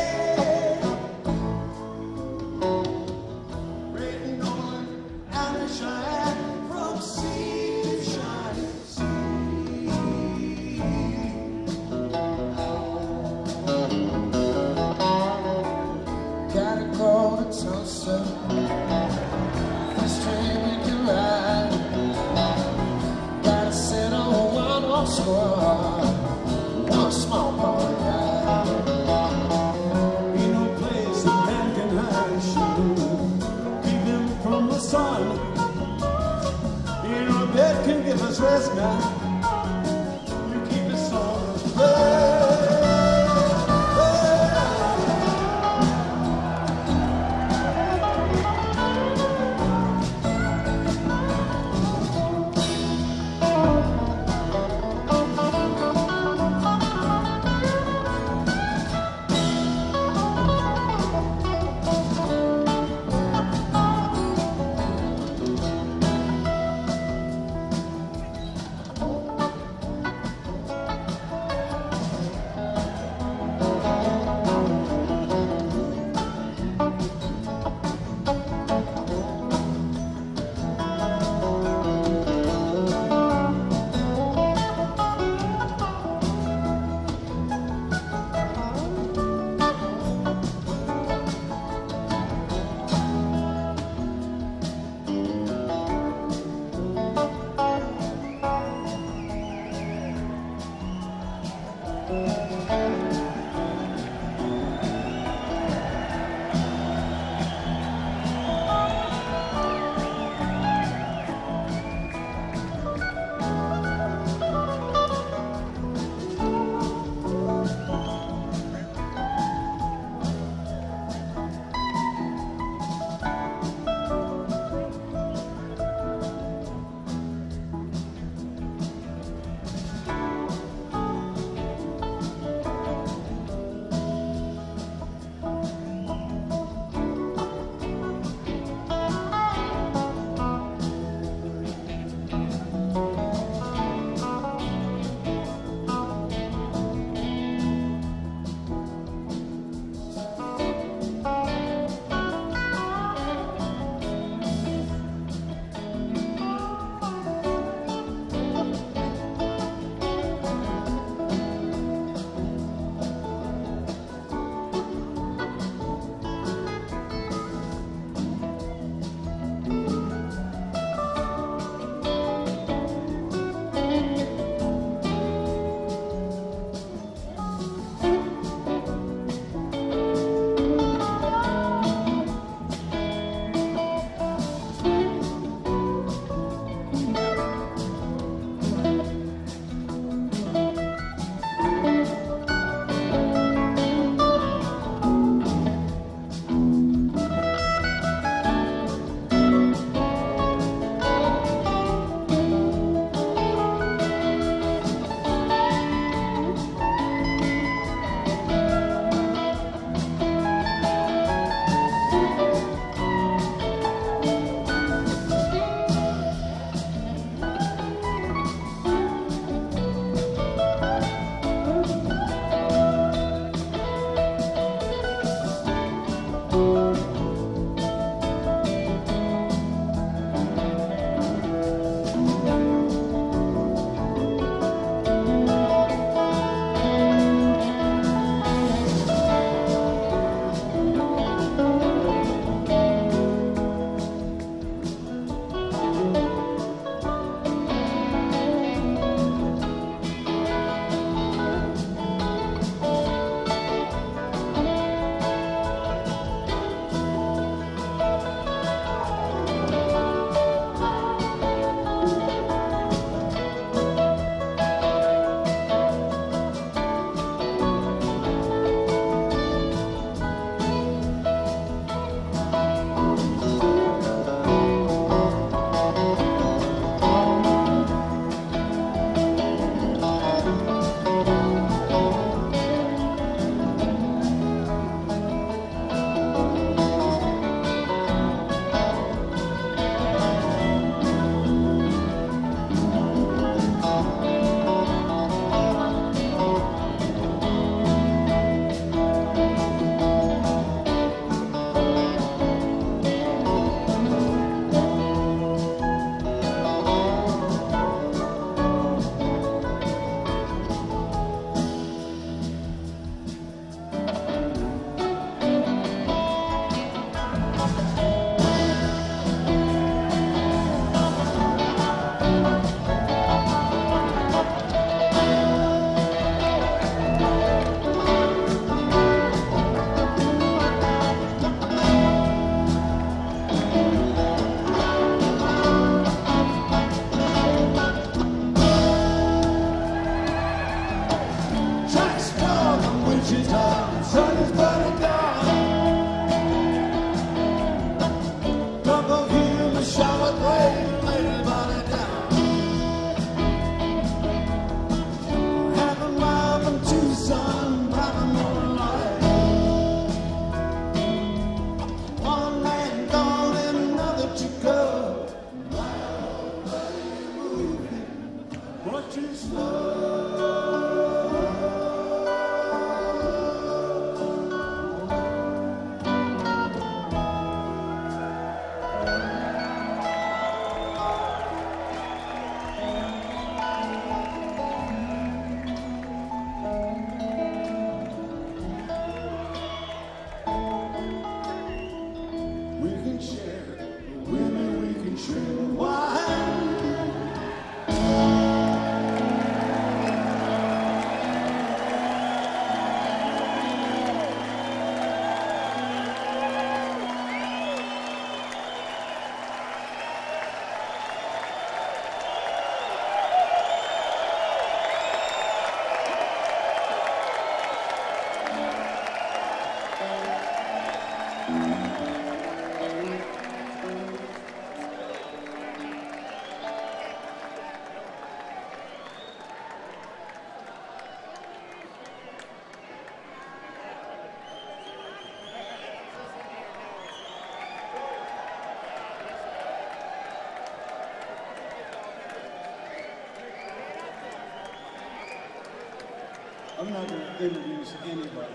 I'm not going to introduce anybody.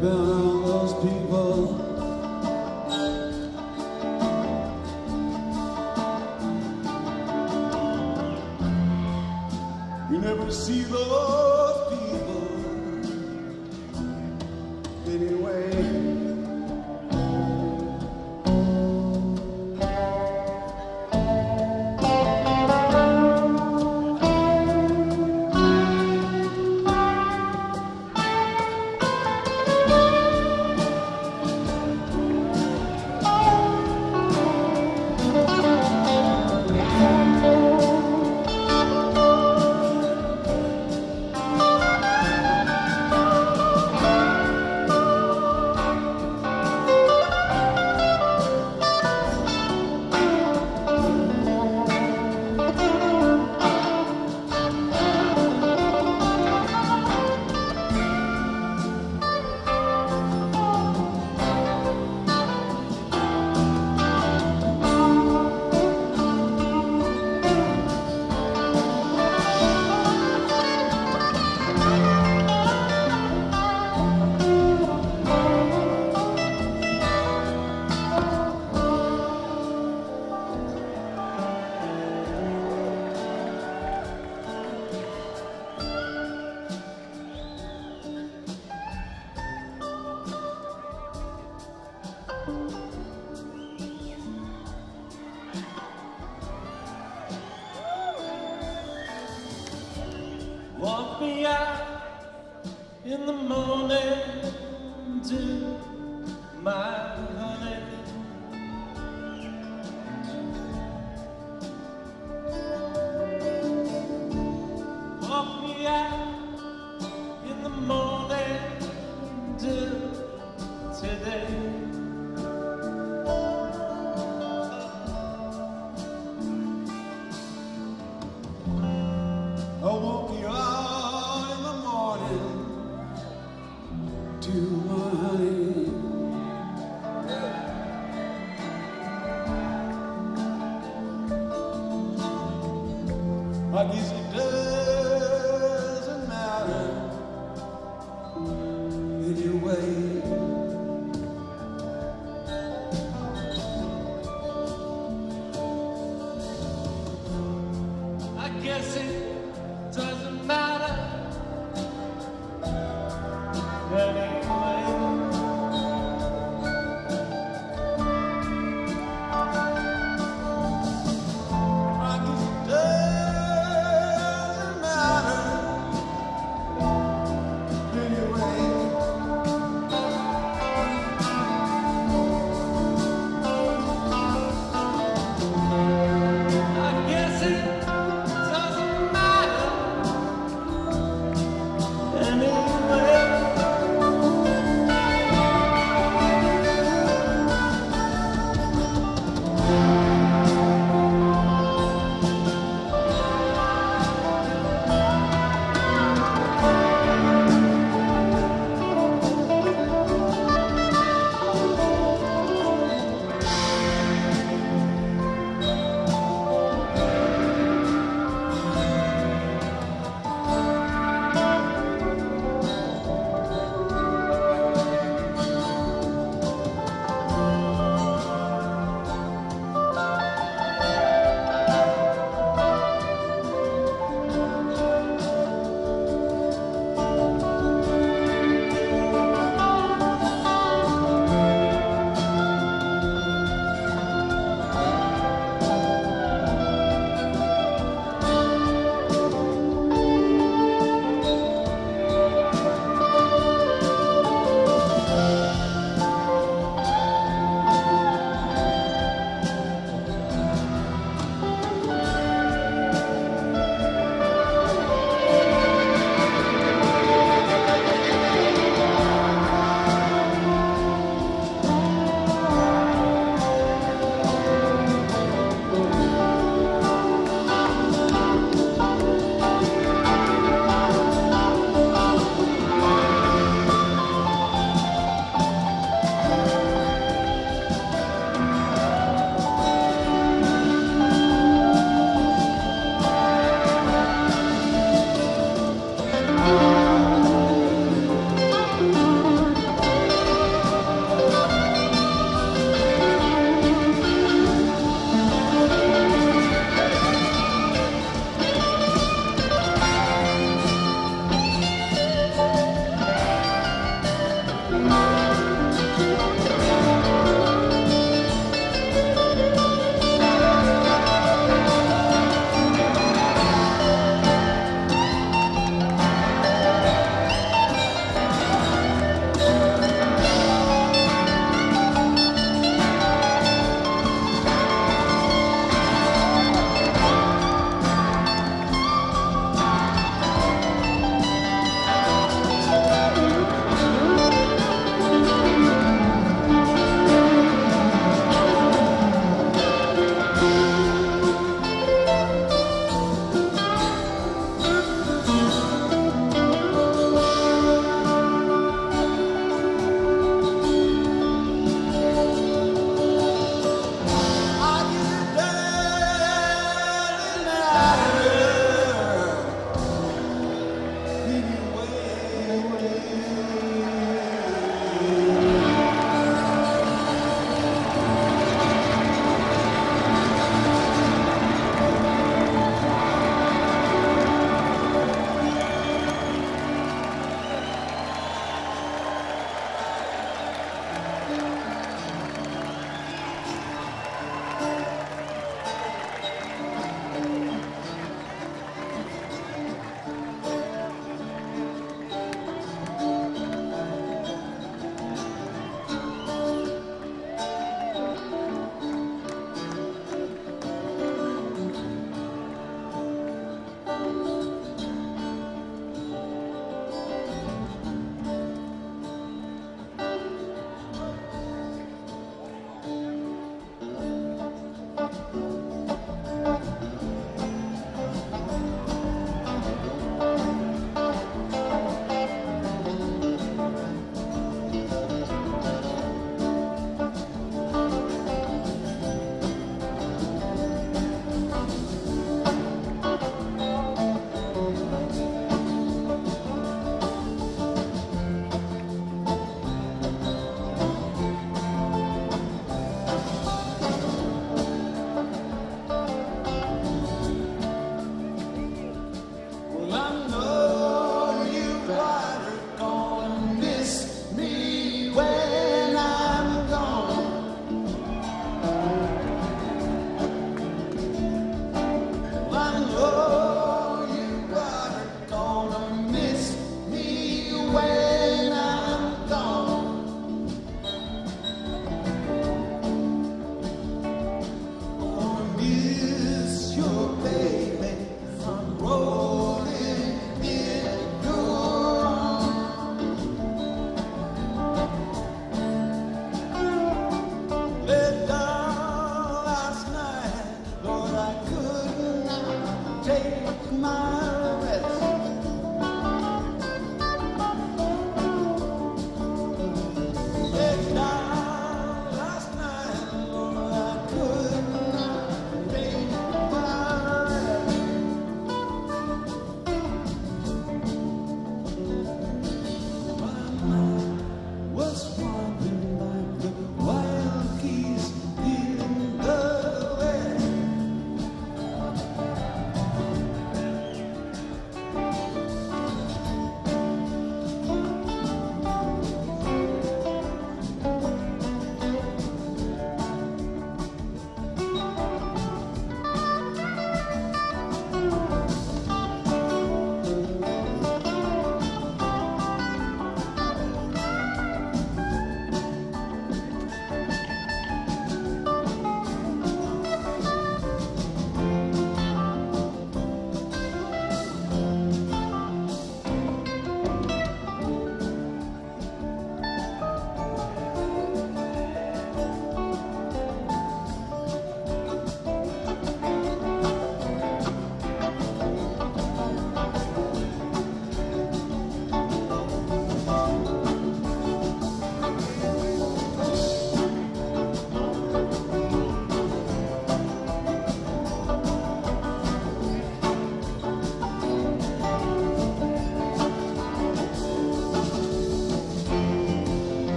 been all those people. You never see those people anyway. Doesn't matter anyway.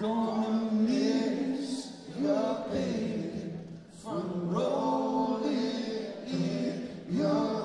Gonna miss your baby from rolling in your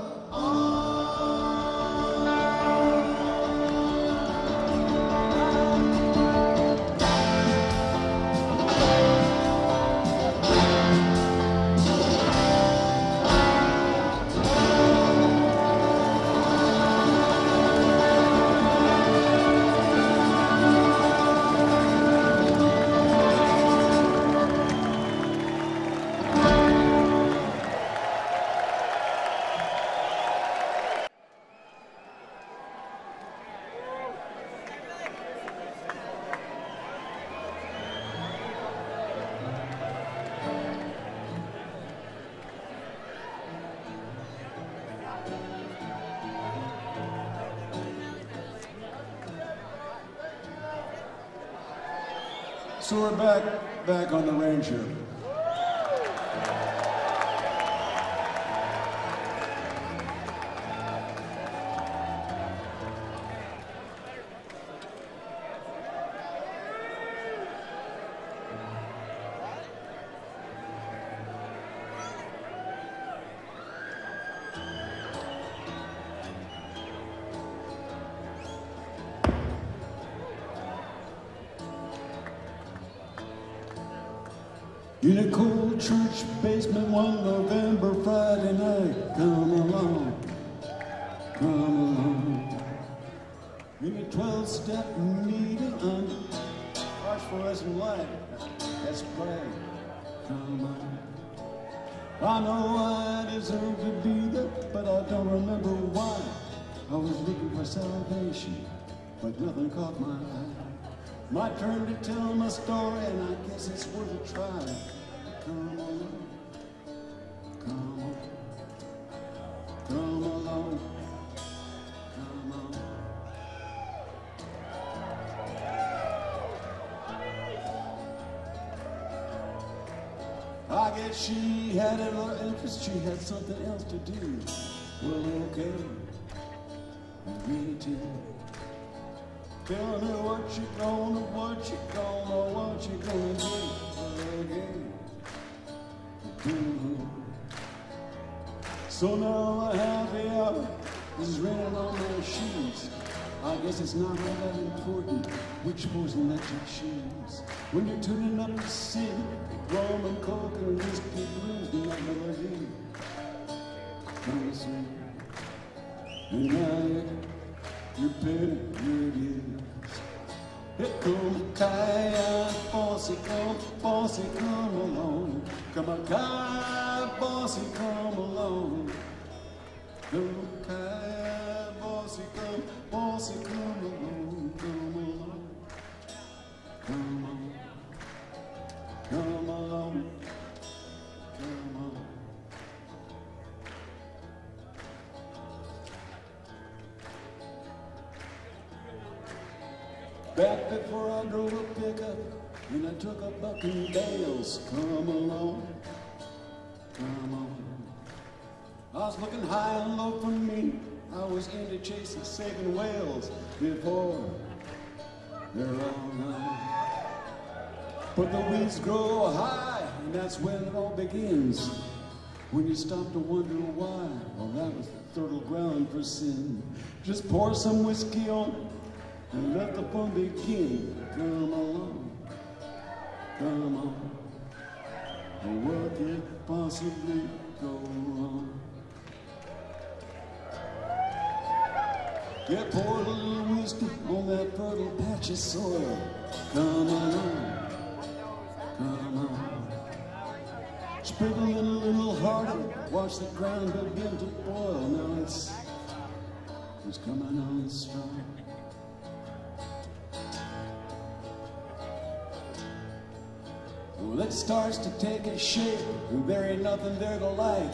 So we're back on the range here. In a cold church basement one November Friday night, come along. In a 12-step meeting on phosphorescent light, that's bright, come on. I know I deserve to be there, but I don't remember why. I was looking for salvation, but nothing caught my eye. My turn to tell my story, and I guess it's worth a try. Come along. I guess she had another interest, she had something else to do. Well, okay, me too. Tell me what you gonna do again. So now I have the hour is raining on my shoes. I guess it's not all that important which poison that you choose. When you're tuning up to see rum and coke and whiskey blues, the melody. And now you're better than it is. Here comes Ki-Yi Bossie, come along. Come on, Ki-Yi Bossie, come along. Come Ki-Yi Bossie, come along. Come along. Back before I drove a pickup, and I took a Buckendale's. Come along. I was looking high and low for me. I was into chasing, saving whales before they're all gone. But the weeds grow high, and that's when it all begins. When you stop to wonder why, well, that was fertile ground for sin. Just pour some whiskey on it and let the fun begin. Come along. What could possibly go wrong? Yeah, pour a little whiskey on that fertile patch of soil. Come along. Sprinkle it a little harder, watch the ground begin to boil. Now it's coming on strong. Well, it starts to take a shape, and there ain't nothing there to like.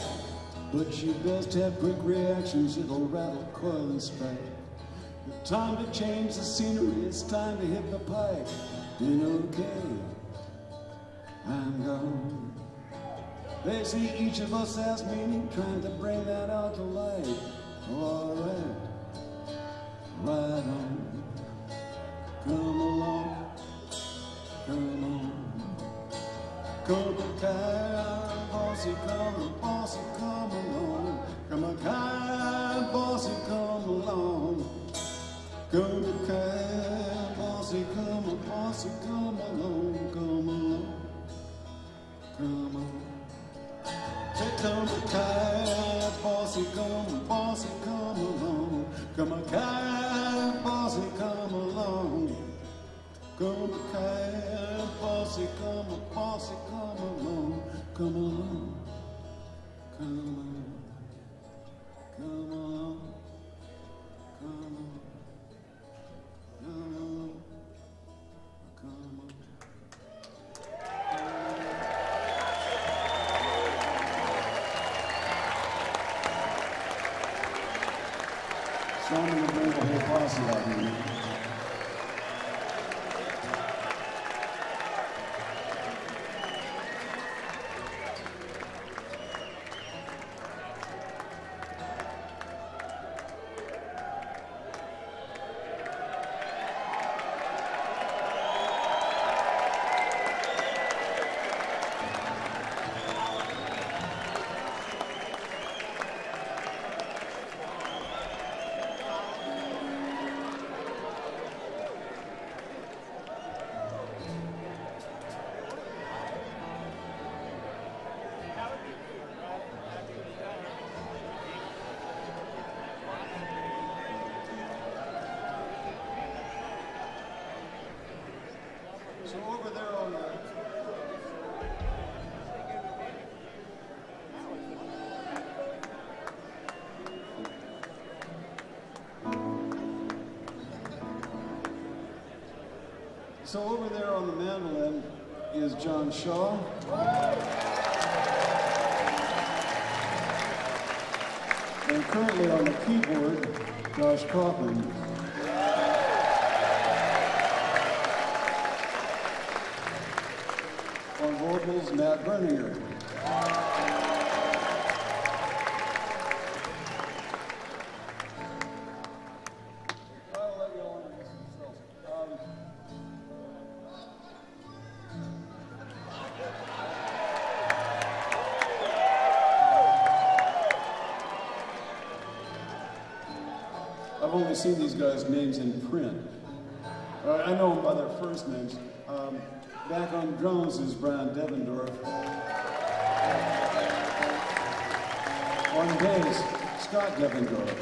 But you best have quick reactions, it'll rattle, coil, and strike. It's time to change the scenery, it's time to hit the pike. Then okay, I'm gone. They see each of us as meaning, trying to bring that out to light. Alright, right on. Come along. afternoon. Come a Ki-Yi Bossie, come a Bossie, come along. Come a Ki-Yi Bossie, come along. Come a Ki-Yi Bossie, come along, come along, come along. Come a Ki-Yi Bossie, come a Bossie, come along. Come a Ki-Yi Bossie, come along. Come a Ki-Yi Bossie, come a Bossie, come along. Come along, come along, come along, come along, come along, come along. So I'm going to bring the whole posse out here. So over there on the... So over there on the mandolin is John Shaw. And currently on the keyboard, Josh Kaufman. Matt Berninger. I've only seen these guys' names in print. I know them by their first names. Back on drums is Brian Devendorf. On bass, Scott Devendorf.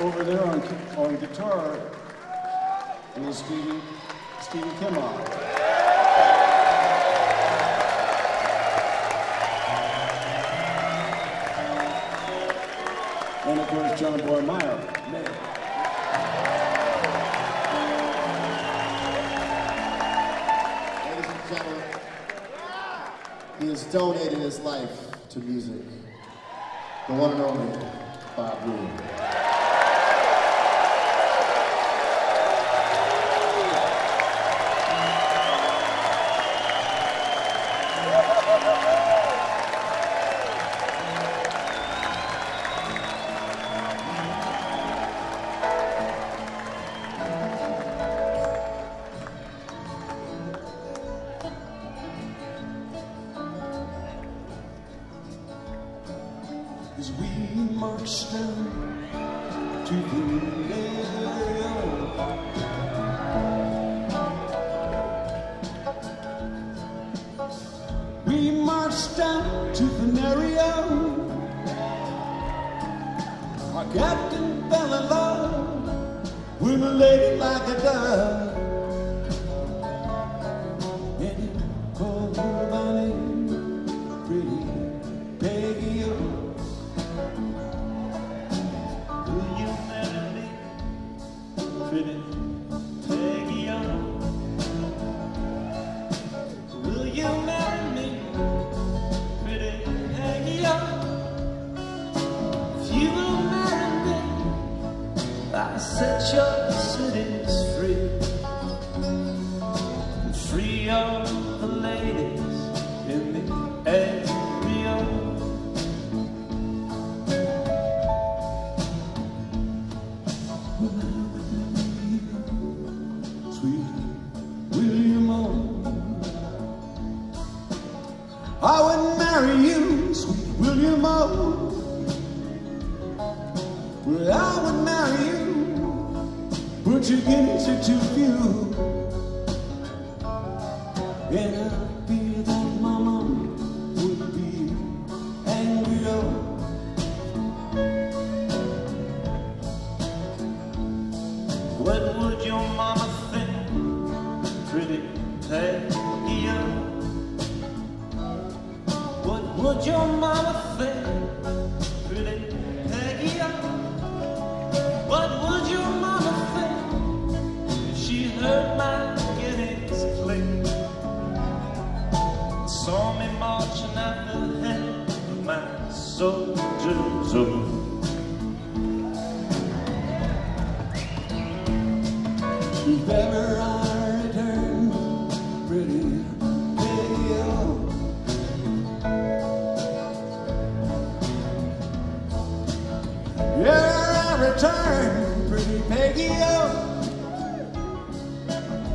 Over there on guitar is Stevie Kimoff. And of course, John Mayer. He has donated his life to music. The one and only Bob Weir. Set your cities free. I would marry you, but your kids are too few. And I fear that my mom would be angry. What would your mama think, pretty Peggy? What would your mama think, pretty Peggy? What would your mama think if she heard my guineas click? Saw me marching at the head of my soldier's own. If ever I return, pretty Peggy, oh. Yeah, I return, pretty Peggy, oh.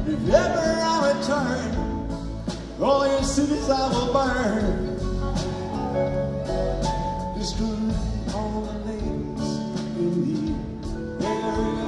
If ever I return, all your cities I will burn. Destroy all the names in the area.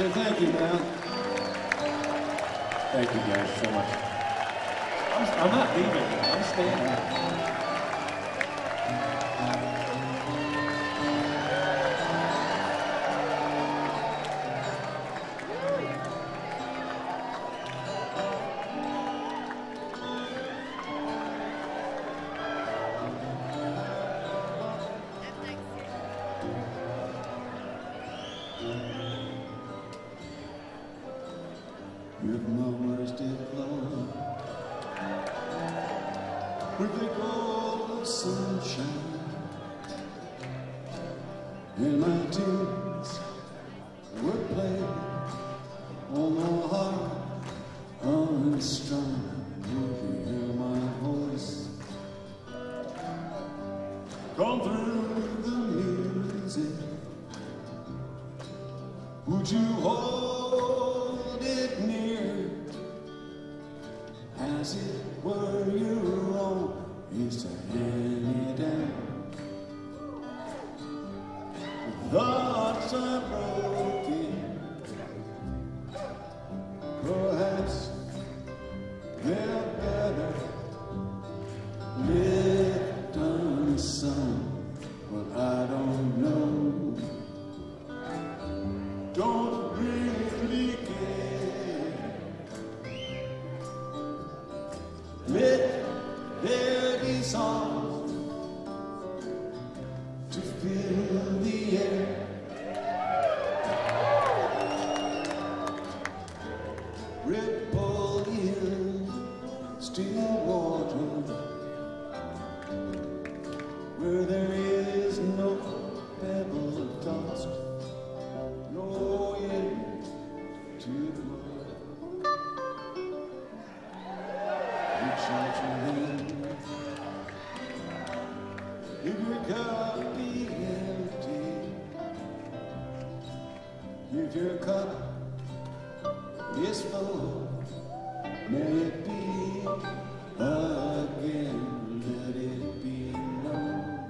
So thank you, Matt. Thank you guys so much. I'm not leaving. I'm staying here. If my words did flow, with the gold of sunshine, and my tears were played on the heart unstrung, you could hear my voice come through the music. Would you hold it near as it were your own? Is to hand it down. The hearts are broken, perhaps they're better left unsung, but I don't know. Don't really care. Let there be songs to fill the air. Ripple in still water where there is no pebble of dust. No end to the world. Reach out your hand. If your cup be empty, if your cup is full, may it be again. Let it be known.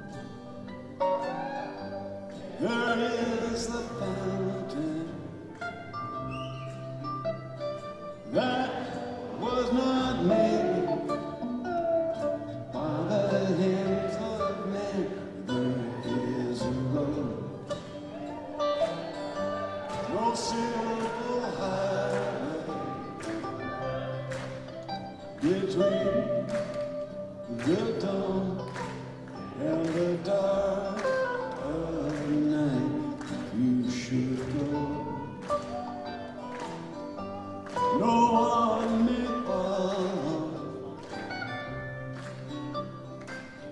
There is the fountain that was not made by the hands of man. There is a road, no simple highway between the dawn and the dark of night. You should go. No one may follow.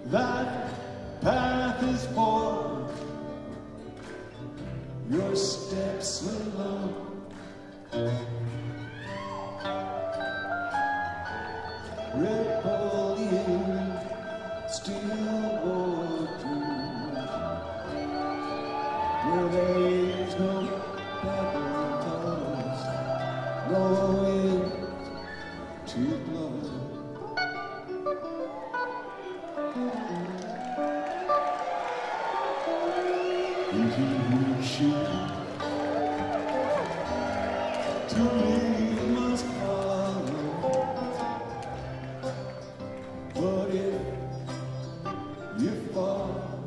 That path is for your steps alone. Ripple in still water where there is no pebble dust, no wind to blow. If you wish to leave, you must follow. But if you fall,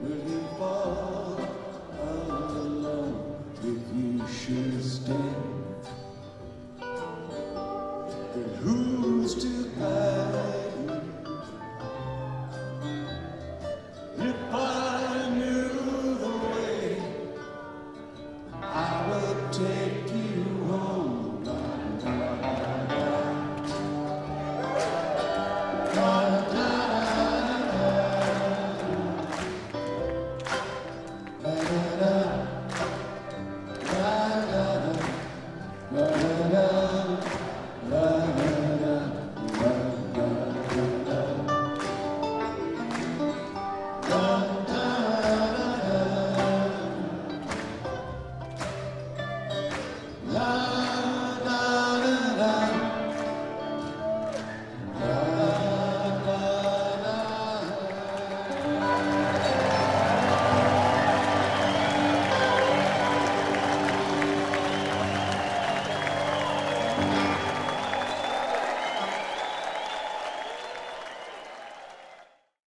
will you fall? If you should stay.